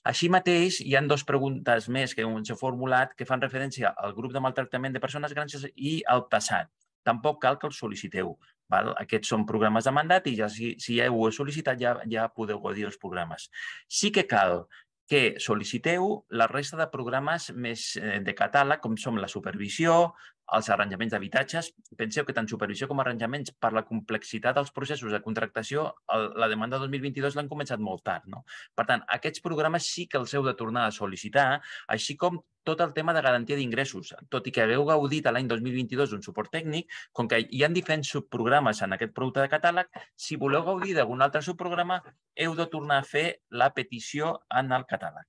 Així mateix, hi ha dues preguntes més que us he formulat que fan referència al grup de maltractament de persones grans i al TASAT. Tampoc cal que els sol·liciteu. Aquests són programes de mandat i si ja ho heu sol·licitat ja podeu gaudir els programes. Sí que cal que sol·liciteu la resta de programes més de catàleg, com són la supervisió, els arranjaments d'habitatges. Penseu que tant supervisió com arranjaments, per la complexitat dels processos de contractació, la demanda 2022 l'han començat molt tard. Per tant, aquests programes sí que els heu de tornar a sol·licitar, així com tot el tema de garantia d'ingressos. Tot i que hagueu gaudit l'any 2022 d'un suport tècnic, com que hi ha diferents subprogrames en aquest producte de catàleg, si voleu gaudir d'algun altre subprograma, heu de tornar a fer la petició en el catàleg.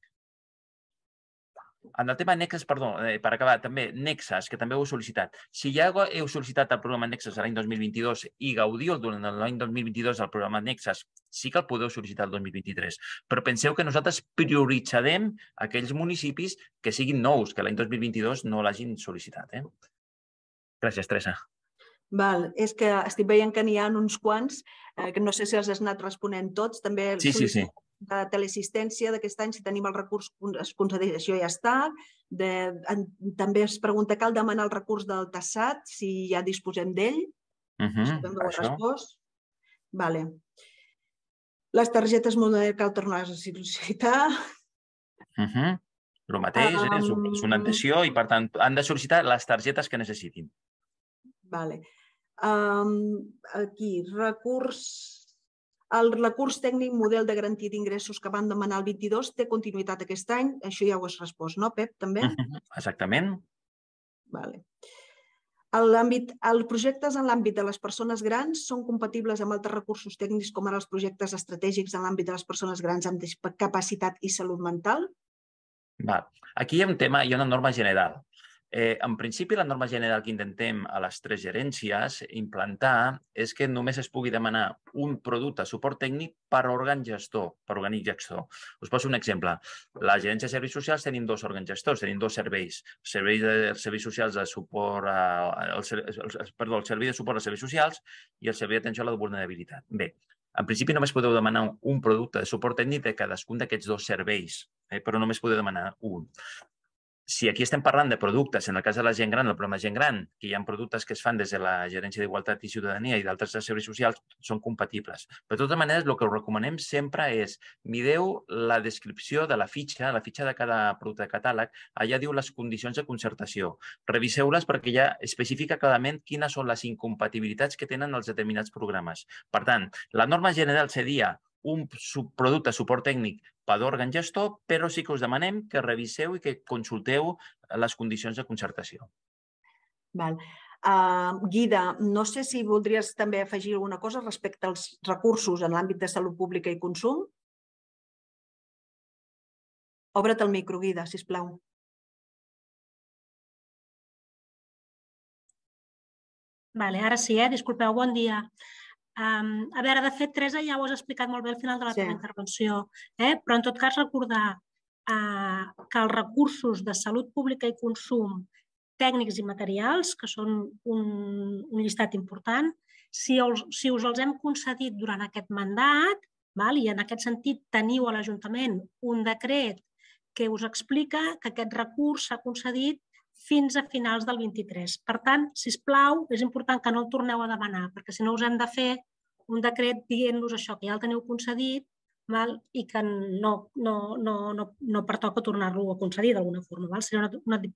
En el tema NEXES, perdó, per acabar, també NEXES, que també heu sol·licitat. Si ja heu sol·licitat el programa NEXES l'any 2022 i gaudiu durant l'any 2022 del programa NEXES, sí que el podeu sol·licitar el 2023. Però penseu que nosaltres prioritzarem aquells municipis que siguin nous, que l'any 2022 no l'hagin sol·licitat. Gràcies, Teresa. Val, és que estic veient que n'hi ha uns quants, que no sé si els has anat responent tots. Sí. De teleassistència d'aquest any, si tenim el recurs es concedeix, això ja està. També es pregunta, cal demanar el recurs del TASAT, si ja disposem d'ell. Les targetes moneder cal tornar a sol·licitar. El mateix, és una adhesió i, per tant, han de sol·licitar les targetes que necessitin. Aquí, recurs... El recurs tècnic model de garantia d'ingressos que van demanar el 22 té continuïtat aquest any. Això ja ho has respost, no, Pep, també? Exactament. Els projectes en l'àmbit de les persones grans són compatibles amb altres recursos tècnics com ara els projectes estratègics en l'àmbit de les persones grans amb discapacitat i salut mental? Aquí hi ha un tema, hi ha una norma general. En principi, la norma general que intentem a les tres gerències implantar és que només es pugui demanar un producte de suport tècnic per òrgan gestor, per orgànic gestor. Us poso un exemple. La gerència de serveis socials tenim dos òrgans gestors, tenim dos serveis. El servei de suport als serveis socials i el servei d'atenció a la vulnerabilitat. Bé, en principi només podeu demanar un producte de suport tècnic de cadascun d'aquests dos serveis, però només podeu demanar un. Si aquí estem parlant de productes, en el cas de la gent gran, el programa de gent gran, que hi ha productes que es fan des de la Gerència d'Igualtat i Ciutadania i d'altres serveis socials, són compatibles. De totes maneres, el que us recomanem sempre és mireu la descripció de la fitxa de cada producte de catàleg, allà diu les condicions de concertació. Reviseu-les perquè ja especifica clarament quines són les incompatibilitats que tenen els determinats programes. Per tant, la norma general seria un producte de suport tècnic per òrgan gestor, però sí que us demanem que reviseu i que consulteu les condicions de concertació. Guida, no sé si voldries també afegir alguna cosa respecte als recursos en l'àmbit de salut pública i consum. Obre't el micro, Guida, sisplau. Ara sí, disculpeu, bon dia. A veure, de fet, Teresa, ja ho has explicat molt bé al final de la teva intervenció, però en tot cas recordar que els recursos de salut pública i consum tècnics i materials, que són un llistat important, si us els hem concedit durant aquest mandat, i en aquest sentit teniu a l'Ajuntament un decret que us explica que aquest recurs s'ha concedit fins a finals del 23. Per tant, sisplau, és important que no el torneu a demanar, perquè si no us hem de fer un decret dient-vos això, que ja el teniu concedit, i que no pertoca tornar-lo a concedir d'alguna forma. Seria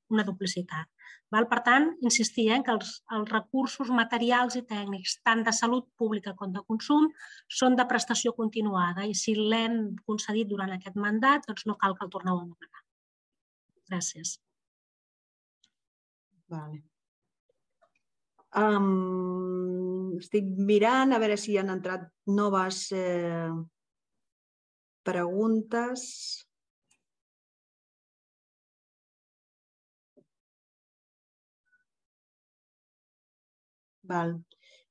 una duplicitat. Per tant, insistir que els recursos materials i tècnics, tant de salut pública com de consum, són de prestació continuada i si l'hem concedit durant aquest mandat, doncs no cal que el torneu a demanar. Gràcies. Estic mirant a veure si han entrat noves preguntes.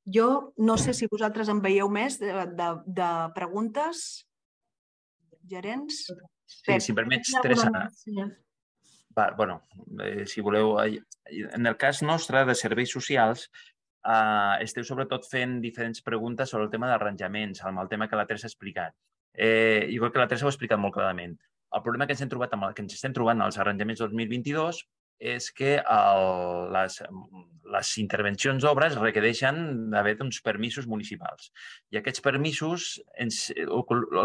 Jo no sé si vosaltres en veieu més de preguntes, gerents. Si em permets, Teresa. Si voleu, en el cas nostre de serveis socials, esteu sobretot fent diferents preguntes sobre el tema d'arranjaments, amb el tema que la Teresa ha explicat. Jo crec que la Teresa ho ha explicat molt clarament. El problema que ens hem trobat amb el que ens estem trobant als arranjaments 2022 és que les intervencions d'obres requereixen d'haver uns permisos municipals. I aquests permisos, el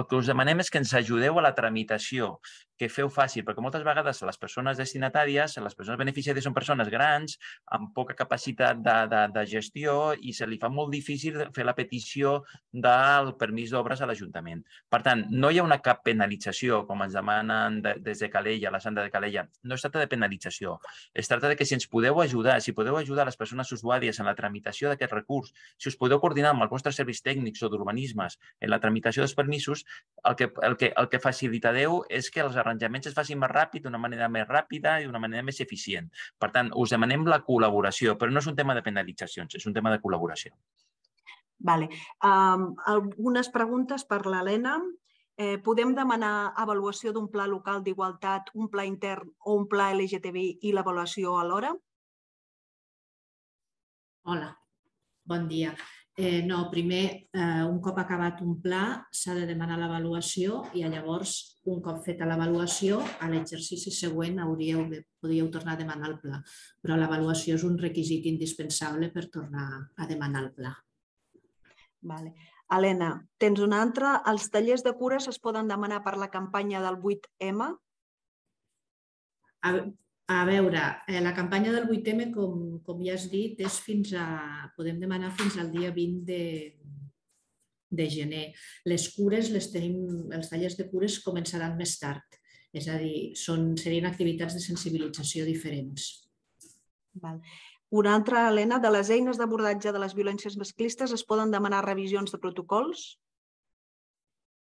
que us demanem és que ens ajudeu a la tramitació, que feu fàcil, perquè moltes vegades les persones destinatàries, les persones beneficiàries són persones grans, amb poca capacitat de gestió i se li fa molt difícil fer la petició del permís d'obres a l'Ajuntament. Per tant, no hi ha una cap penalització, com ens demanen des de Calella, la Santa de Calella. No es tracta de penalització. Es tracta que si ens podeu ajudar, si podeu ajudar les persones usuàries en la tramitació d'aquest recurs, si us podeu coordinar amb els vostres serveis tècnics o d'urbanismes en la tramitació dels permisos, el que facilitareu és que els arranjaments es facin més ràpid, d'una manera més ràpida i d'una manera més eficient. Per tant, us demanem la col·laboració, però no és un tema de penalitzacions, és un tema de col·laboració. Algunes preguntes per l'Helena. Podem demanar avaluació d'un pla local d'igualtat, un pla intern o un pla LGTBI i l'avaluació alhora? Hola, bon dia. No, primer, un cop acabat un pla, s'ha de demanar l'avaluació i llavors, un cop feta l'avaluació, a l'exercici següent podríeu tornar a demanar el pla. Però l'avaluació és un requisit indispensable per tornar a demanar el pla. Helena, tens una altra. Els tallers de cures es poden demanar per la campanya del 8M? A veure, la campanya del 8M, com ja has dit, podem demanar fins al dia 20 de gener. Les cures, els tallers de cures començaran més tard. És a dir, serien activitats de sensibilització diferents. Una altra, Helena, de les eines d'abordatge de les violències masclistes es poden demanar revisions de protocols?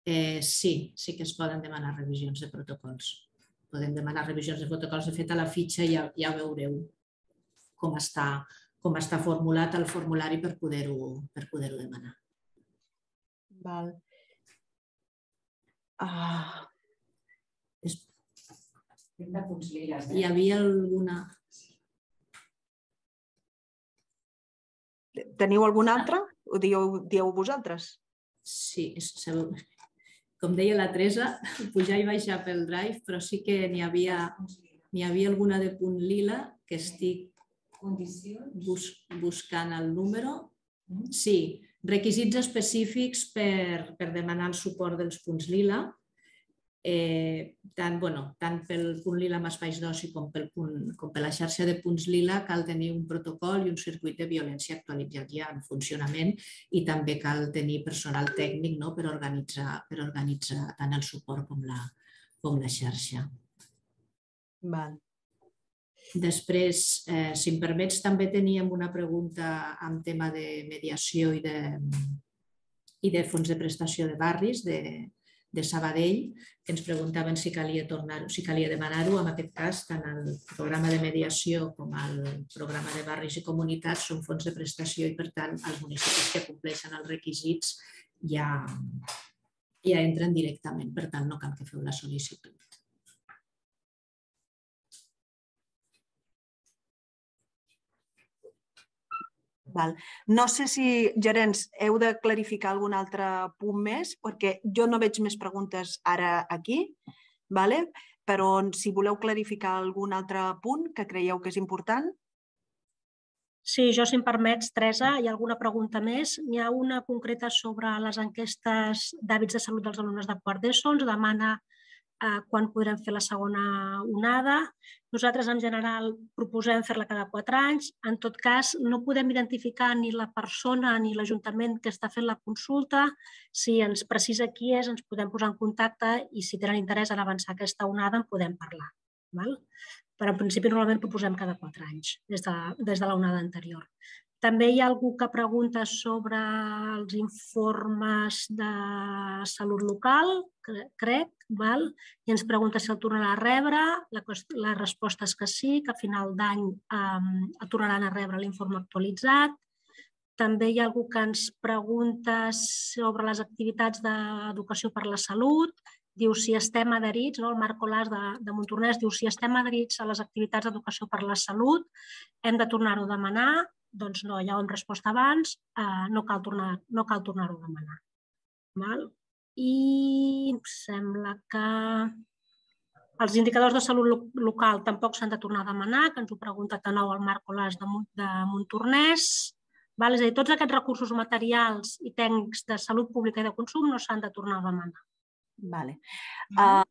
Sí que es poden demanar revisions de protocols. Podem demanar revisions de protocols. De fet, a la fitxa ja veureu com està formulat el formulari per poder-ho demanar. Hi havia alguna... Teniu alguna altra? Ho dieu vosaltres? Sí, sabeu... Com deia la Teresa, pujar i baixar pel drive, però sí que n'hi havia alguna de punt lila que estic buscant el número. Sí, requisits específics per demanar el suport dels punts lila, tant pel punt lila amb espais d'oci com per la xarxa de punts lila cal tenir un protocol i un circuit de violència actualitzat ja en funcionament i també cal tenir personal tècnic per organitzar tant el suport com la xarxa. Després, si em permets, també teníem una pregunta en tema de mediació i de fons de prestació de barris, de Sabadell, que ens preguntaven si calia demanar-ho. En aquest cas, tant el programa de mediació com el programa de barris i comunitats són fons de prestació i, per tant, els municipis que compleixen els requisits ja entren directament. Per tant, no cal que feu la sol·licitud. No sé si, gerents, heu de clarificar algun altre punt més, perquè jo no veig més preguntes ara aquí, però si voleu clarificar algun altre punt que creieu que és important. Sí, jo, si em permets, Teresa, hi ha alguna pregunta més? N'hi ha una concreta sobre les enquestes d'hàbits de salut dels alumnes de quart d'ESO. Ens demana quan podrem fer la segona onada. Nosaltres, en general, proposem fer-la cada 4 anys. En tot cas, no podem identificar ni la persona ni l'Ajuntament que està fent la consulta. Si ens precisa qui és, ens podem posar en contacte i si tenen interès en avançar aquesta onada en podem parlar. Però en principi normalment proposem cada 4 anys, des de l'onada anterior. També hi ha algú que pregunta sobre els informes de salut local, crec, i ens pregunta si el tornarà a rebre. La resposta és que sí, que a final d'any el tornaran a rebre l'informe actualitzat. També hi ha algú que ens pregunta sobre les activitats d'educació per la salut. Diu si estem adherits, el Marc Colàs de Montornès diu si estem adherits a les activitats d'educació per la salut, hem de tornar-ho a demanar. Doncs no, ja ho hem respost abans, no cal tornar-ho a demanar. I em sembla que els indicadors de salut local tampoc s'han de tornar a demanar, que ens ho pregunta de nou el Marc Colàs de Montornès. És a dir, tots aquests recursos materials i tècnics de salut pública i de consum no s'han de tornar a demanar. A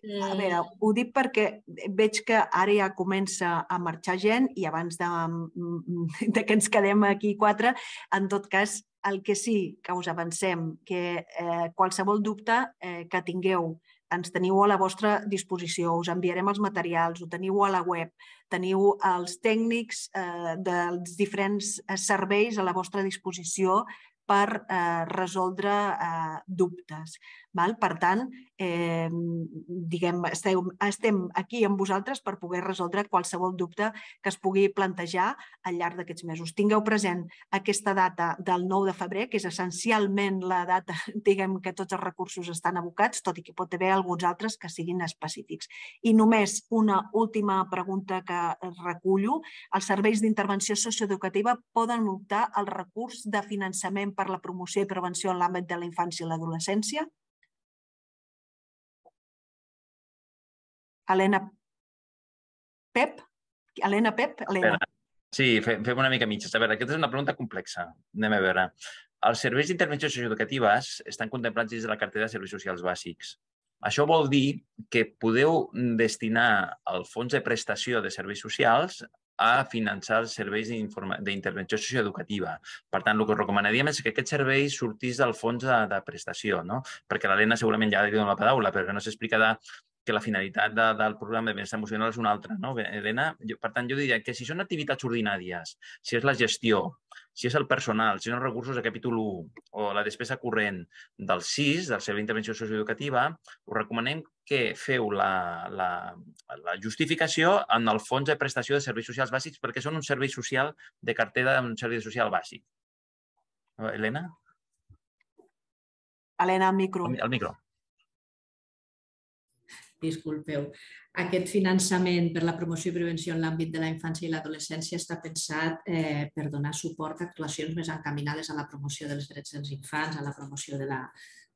veure, ho dic perquè veig que ara ja comença a marxar gent i abans que ens quedem aquí 4, en tot cas, el que sí que us avancem, que qualsevol dubte que tingueu, ens teniu a la vostra disposició, us enviarem els materials, ho teniu a la web, teniu els tècnics dels diferents serveis a la vostra disposició per resoldre dubtes. Per tant, estem aquí amb vosaltres per poder resoldre qualsevol dubte que es pugui plantejar al llarg d'aquests mesos. Tingueu present aquesta data del 9 de febrer, que és essencialment la data que tots els recursos estan abocats, tot i que pot haver alguns altres que siguin específics. I només una última pregunta que recullo. Els serveis d'intervenció socioeducativa poden optar al recurs de finançament per la promoció i prevenció en l'àmbit de la infància i l'adolescència? Helena, Pep? Sí, fem una mica mitges. A veure, aquesta és una pregunta complexa. Anem a veure. Els serveis d'intervenció socioeducatives estan contemplats dins de la cartera de serveis socials bàsics. Això vol dir que podeu destinar el fons de prestació de serveis socials a finançar els serveis d'intervenció socioeducativa. Per tant, el que us recomanaríem és que aquest servei sortís del fons de prestació, perquè l'Helena segurament ja ha dit la paraula, però no s'explicarà que la finalitat del programa de benestar emocional és una altra, no, Helena? Per tant, jo diria que si són activitats ordinàries, si és la gestió, si és el personal, si són els recursos de capítol 1 o la despesa corrent del SIS, del Servei d'Intervenció Socioeducativa, us recomanem que feu la justificació en el fons de prestació de serveis socials bàsics perquè són un servei social de cartera d'un servei social bàsic. Helena? Helena, el micro. El micro. Disculpeu. Aquest finançament per la promoció i prevenció en l'àmbit de la infància i l'adolescència està pensat per donar suport a actuacions més encaminades a la promoció dels drets dels infants, a la promoció de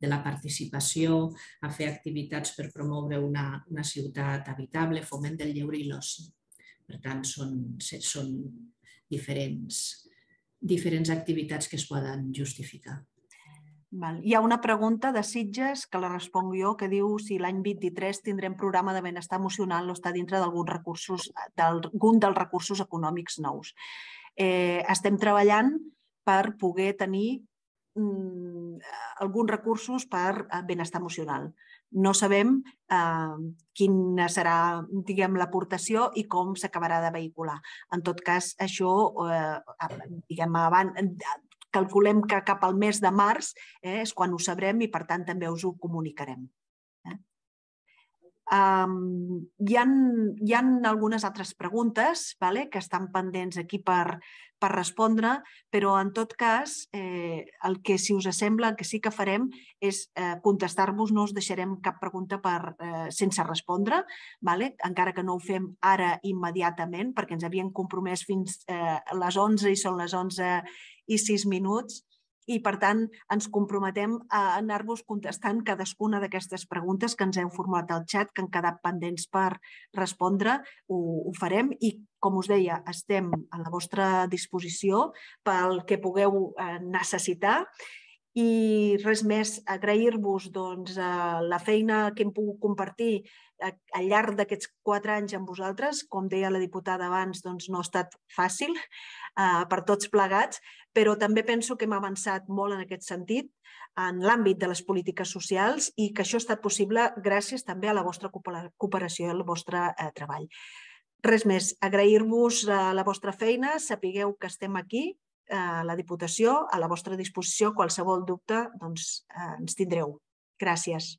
la participació, a fer activitats per promoure una ciutat habitable, foment del lleure i l'oci. Per tant, són diferents activitats que es poden justificar. Hi ha una pregunta de Sitges, que la responc jo, que diu si l'any 23 tindrem programa de benestar emocional o està dintre d'algun dels recursos econòmics nous. Estem treballant per poder tenir alguns recursos per benestar emocional. No sabem quina serà l'aportació i com s'acabarà de vehicular. En tot cas, això, calculem que cap al mes de març és quan ho sabrem i, per tant, també us ho comunicarem. Hi ha algunes altres preguntes que estan pendents aquí per respondre, però, en tot cas, el que, si us sembla, el que sí que farem és contestar-vos, no us deixarem cap pregunta sense respondre, encara que no ho fem ara immediatament, perquè ens havien compromès fins les 11 i són les 11 i 6 minuts, i, per tant, ens comprometem a anar-vos contestant cadascuna d'aquestes preguntes que ens heu formulat al xat, que han quedat pendents per respondre. Ho farem i, com us deia, estem a la vostra disposició pel que pugueu necessitar. I res més, agrair-vos la feina que hem pogut compartir al llarg d'aquests 4 anys amb vosaltres. Com deia la diputada abans, no ha estat fàcil per tots plegats, però també penso que hem avançat molt en aquest sentit, en l'àmbit de les polítiques socials, i que això ha estat possible gràcies també a la vostra cooperació i al vostre treball. Res més, agrair-vos la vostra feina, sapigueu que estem aquí, a la Diputació, a la vostra disposició. Qualsevol dubte ens tindreu. Gràcies.